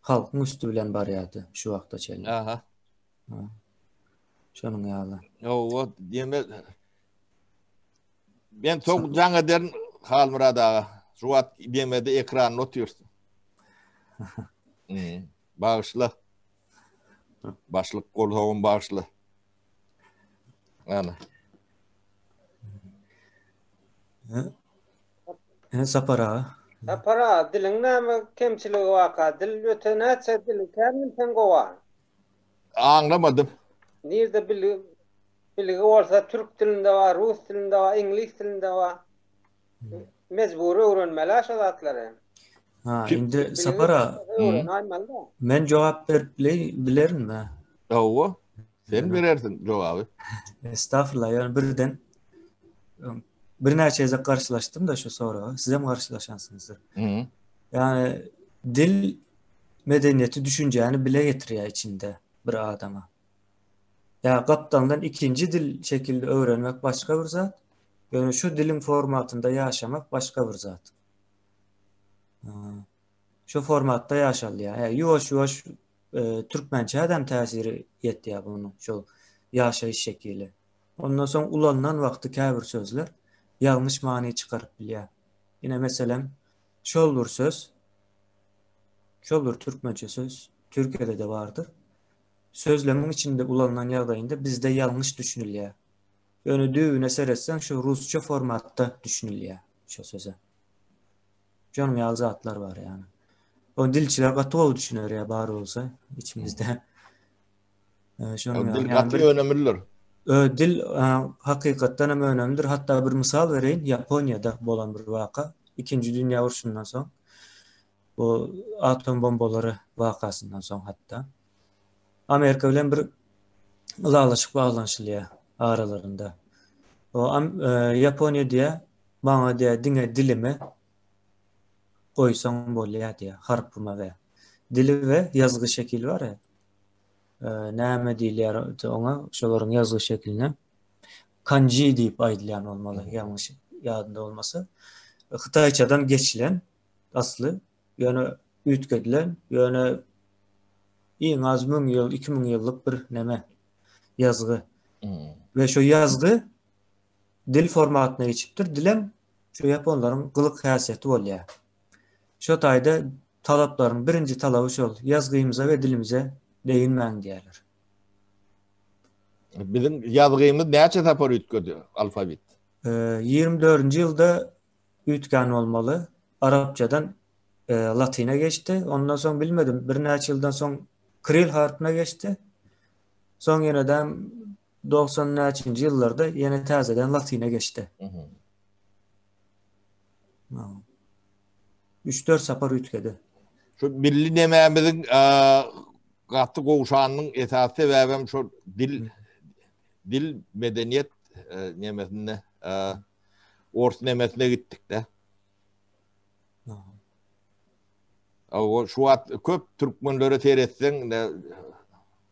halkın üstü bilen bariyatı şu vakta çelik. Aha. Şunun yağlı. O diyemez. Ben çok can ederim Halmurad ağa. Şu at demede ekranını otuyorsun. Bağışla. Başlık koltuğun bağışla. Ana. Sapar ağa. Sapar ağa. Dilin namı kemçiliği vaka. Dil ötenatsa dil kendin tengovan. Anlamadım. Nerede bilgi? Bilgi olsa Türk dilinde var, Rus dilinde var, İngiliz dilinde var. Mecburi öğrenmeli aşağıdatları. Ha, şimdi Sapara, ben cevap verebilirim mi? Doğru, sen verirsin cevabı. Estağfurullah, yani birden birine şeyle karşılaştım da şu sonra, size mi karşılaşansınızdır? Yani dil medeniyeti düşünceni bile getiriyor içinde bir adama. Ya kaptandan ikinci dil şekilde öğrenmek başka bir zat. Yani şu dilin formatında yaşamak başka bir zat. Şu formatta yaşalı ya. Yani yavaş yavaş Türkmençe adam tesiri yetti ya bunun şu yaşayış şekli. Ondan sonra ulanılan vakti kâbir sözler yanlış mani çıkarıp biliyor. Yine mesela şoldur söz. Şoldur Türkmençe söz. Türkiye'de de vardır. Sözlemin içinde ulanılan yağdayında bizde yanlış düşünülüyor. Yani düğüne seyretsen şu Rusça formatta düşünülüyor şu söze. Canım yazı atlar var yani. O dilçiler katı düşünür ya bari olsa içimizde. Dil katı önemlidir. Dil hakikaten ama önemlidir. Hatta bir misal vereyim. Japonya'da olan bir vaka. 2. Dünya Savaşı'ndan sonra. Bu atom bombaları vakasından sonra hatta. Amerika ile bir ılalışık bağlanışlıya aralarında. O Japonya diye bana diye dine dilimi koysan bolya diye harpuma ve dili ve yazgı şekil var ya. Näme diýler oňa? Şolaryň ýazgy şekline kanji diýip aýdylan bolmaly, ýalňyş ýadymda bolmasa. Hytaýçadan geçilen asly ýöne üýtgedilen, ýöne iň az 1000 ýyl, 2000 ýyllyk bir näme ýazgy. Ve şu ýazgy dil formatyna geçipdir. Dilem şu Ýaponlaryň gylyk häsiýeti bolýar. Şu taýda talaplaryň birinji talaby şol, ýazgyymyza we dilimize değinmen diyorlar. Bizim yazgıyımız neçe sapar ütkedi alfabet? 24. yılda ütken olmalı. Arapçadan Latin'e geçti. Ondan sonra bilmedim. Birkaç yıldan sonra Kril harfine geçti. Son yeniden 90. yıllarda yine tazeden Latin'e geçti. 3-4 sapar ütkedi. Şu milli dememizin katlı koğuşağının esası ve ben şu dil medeniyet nemesine orta nemesine gittik de. Şu at köp Türkmenlere seyretsen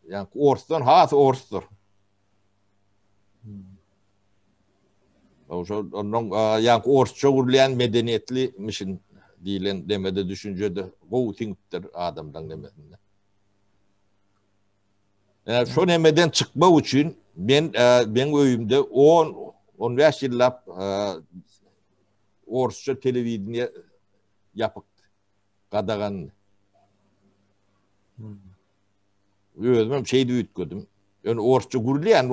yani ortadan has ortadır. Onun yani ortaça uğurlayan medeniyetli mişin dilen demede düşüncede koğuşingittir adamdan demesinde. Şu nemeden çıkma için ben öyümde 10-15 yıllar Orsça televizyonu yapıktı. Qadağanını. Özümüm şeydi üyütködüm. Yani Orsça gürleyen,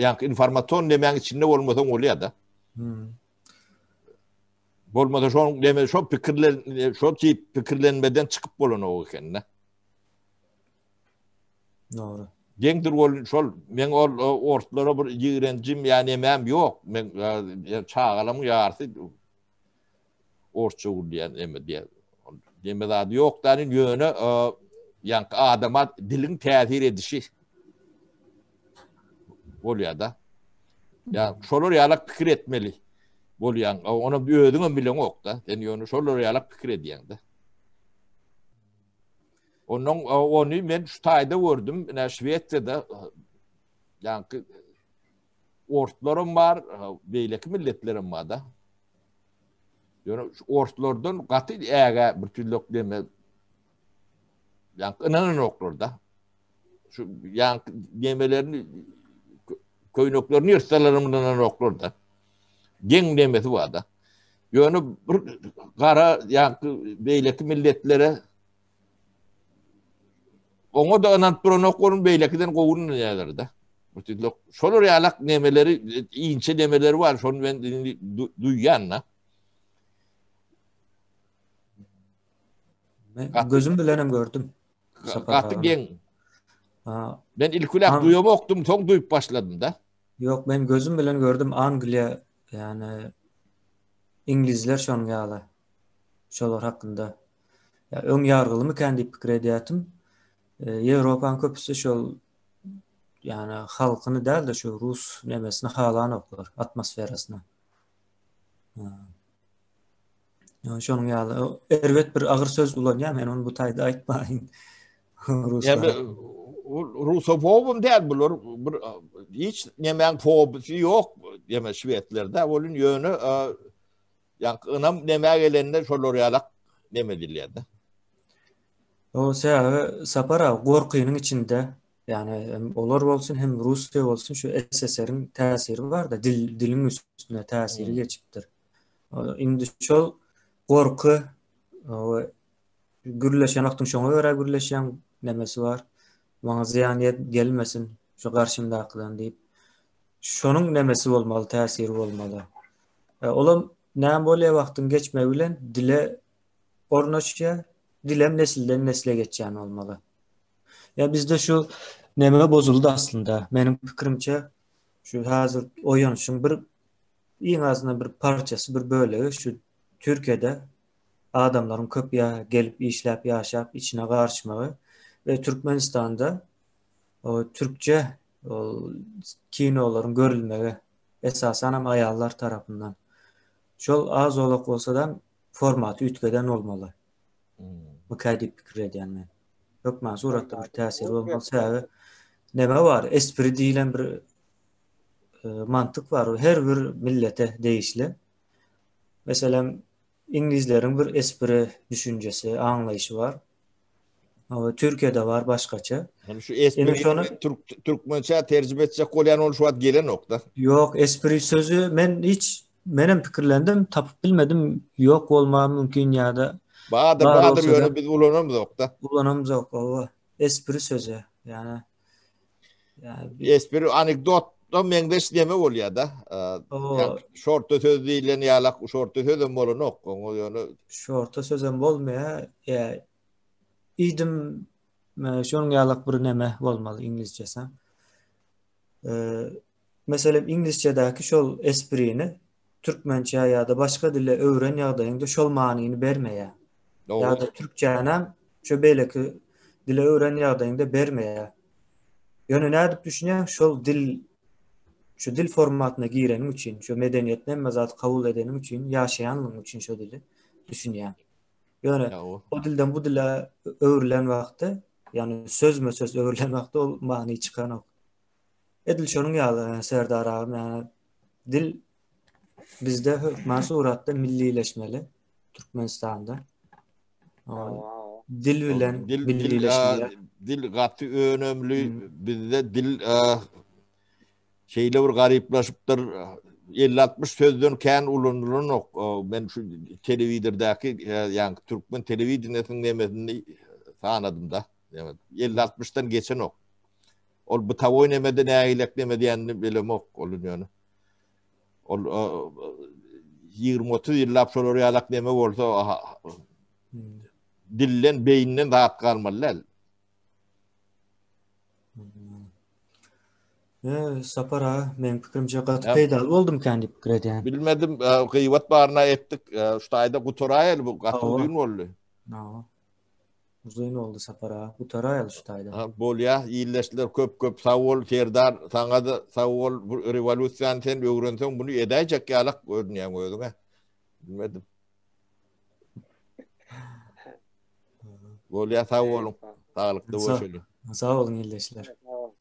yani informaton demen içinde olmasa oluyor da. Olmasa şu fikirlenmeden çıkıp olun o kendine. Doğru. Gendir ol şol men ol ortlara bir yığrencim yani mem yok men çağalamın yarısı ortça uğurlayan eme diye deme adı yok danın yönü yani adama dilin tesir edişi oluyor da ya şolor yalak fikir etmeli bolyan ona bir ödün bilen yok da den yönü şolor yalak fikir ediyen de. Onu ben şu tayda gördüm. Şveçya'da yani ortlarım var, beyleki milletlerim var da. Yani ortlardan katı eğer bir türlü deme yani inanın ortlarda. Şu yani demelerini köy noklarını yırtsalarımdan ortlarda. Gen demesi var da. Yani bir kara yani beyleki milletlere ona da anantronokların beylekiden kovunun yerlerde. Şolur yalak nemeleri, ince nemeleri var. Şunu ben duyanla. Gözüm bilenim gördüm. Katı gen. Ben ilk kulak duyumu oktum, son duyup başladım da. Yok, ben gözüm bilen gördüm. Angliya, yani İngilizler şonu yağlı. Şolur hakkında. Ya, ön yargılımı kendi fikir ediyatım. Evropa'nın köpüsü şol yani halkını değil de şu Rus nemesini halanı okur atmosferasına. Yani şonun yağlı evet bir ağır söz ulan ya men onu bu tayda aytmayın. Ruslar. Yani Rusofobum değil bulur. Hiç nemen fobisi yok deme Şvetlerde. Onun yönü yani ınam neme gelenler şol oraya neme dillerde. O sebäbi Sapara gorkynyň içinde yani olar bolsun hem Rusça bolsun şu SSR'in täsiri var da dilin üstüne täsiri geçipdir. Indi şol gorky gürleşen aktyň şoňa görä gürleşen nämesi var. Maňa ziýan gelmesin şu garşymdakydan diýip şonuň nämesi bolmaly, täsiri bolmaly. Olam näme bolýar wagtyň geçmegi bilen dile ornaşýar. Dilem nesilden nesile geçen olmalı. Ya bizde şu neme bozuldu aslında. Benim fikrimce şu hazır oyanışın bir en azından bir parçası bir böyle şu Türkiye'de adamların köpya gelip işlep yaşap içine karışmağı ve Türkmenistan'da o Türkçe o kinoların görülmeyi esasen ama ayarlar tarafından. Şol az olak olsa da formatı ütkədən olmalı. Müqəddib fikir edənmən. Yox, məzurətdə bir təsir olmalı. Səbəbi, nəmə var? Espri deyilən bir mantık var. Hər bir millətə deyişli. Məsələn, İngilizlərin bir espri düşüncəsi, anlayışı var. Türkiye'de var başkaça. Yani şu espri Türkmençe tercüme edecek olan oluşuat gelen nokta. Yok, espri sözü ben hiç benim fikirlendim, tapıp bilmedim. Yok olma mümkün ya da. Bağdır yönü biz kullanamız nokta. Kullanamız nokta. Espri sözü yani. Espri anekdot da mengbeş deme ol ya da. Şortu söz değilen yalak, şortu sözüm olun nokta. Şortu sözüm olmaya ya. İdim şunun yalak bir neme olmalı İngilizcesi. Mesela İngilizce'deki şol esprini Türkmençe ya da başka dille öğren ya da şol manini vermeye. Ya da Türkçe'nin şöbeleki dille öğren ya da vermeye. Yönü ne edip düşünüyorum? Şol dil, şu dil formatına girenim için, şu medeniyetle mezat kabul edenim için, yaşayanım için şu dili düşünüyorum. Yani o dilden bu dile öğrülen vakti, yani söz mü söz öğrülen vakti o mani çıkan o. Edil şunun yağlı Serdar ağabeyim, yani dil bizde hükmansı uğrattı millileşmeli Türkmenistan'da. Dil bilen millileşmeli. Dil katı önemli, bizde dil şeyle bir gariplaşıptır. 50-60 sözden kendi ulunduğunu yok. Ben şu televizyondaki yani Türkmen televizyonun demesini anladım da. 50-60'tan geçen yok. Ol bu tavoy nemede ne aylak nemede yani bilim yok olun yani. Ol 20-30 yıllar sonra yalak neme olsa dillen beyinden rahat kalmalılar. Sapar ağa, benim fikrimce katı peydalı oldum kendi fikret yani. Bilmedim, gıyvat bağrına ettik. Şu ayda kutorayel bu, katı uzun oldu. Uzun oldu Sapar ağa, kutorayel şu ayda. Bol ya, iyileştiler köp sağ ol, Serdar, sana da sağ ol, revolüsyon sen öğrensen bunu edecek yalak örneğe koydun ha. Bilmedim. Bol ya, sağ olun. Sağlıklı boş olun. Sağ olun iyileştiler.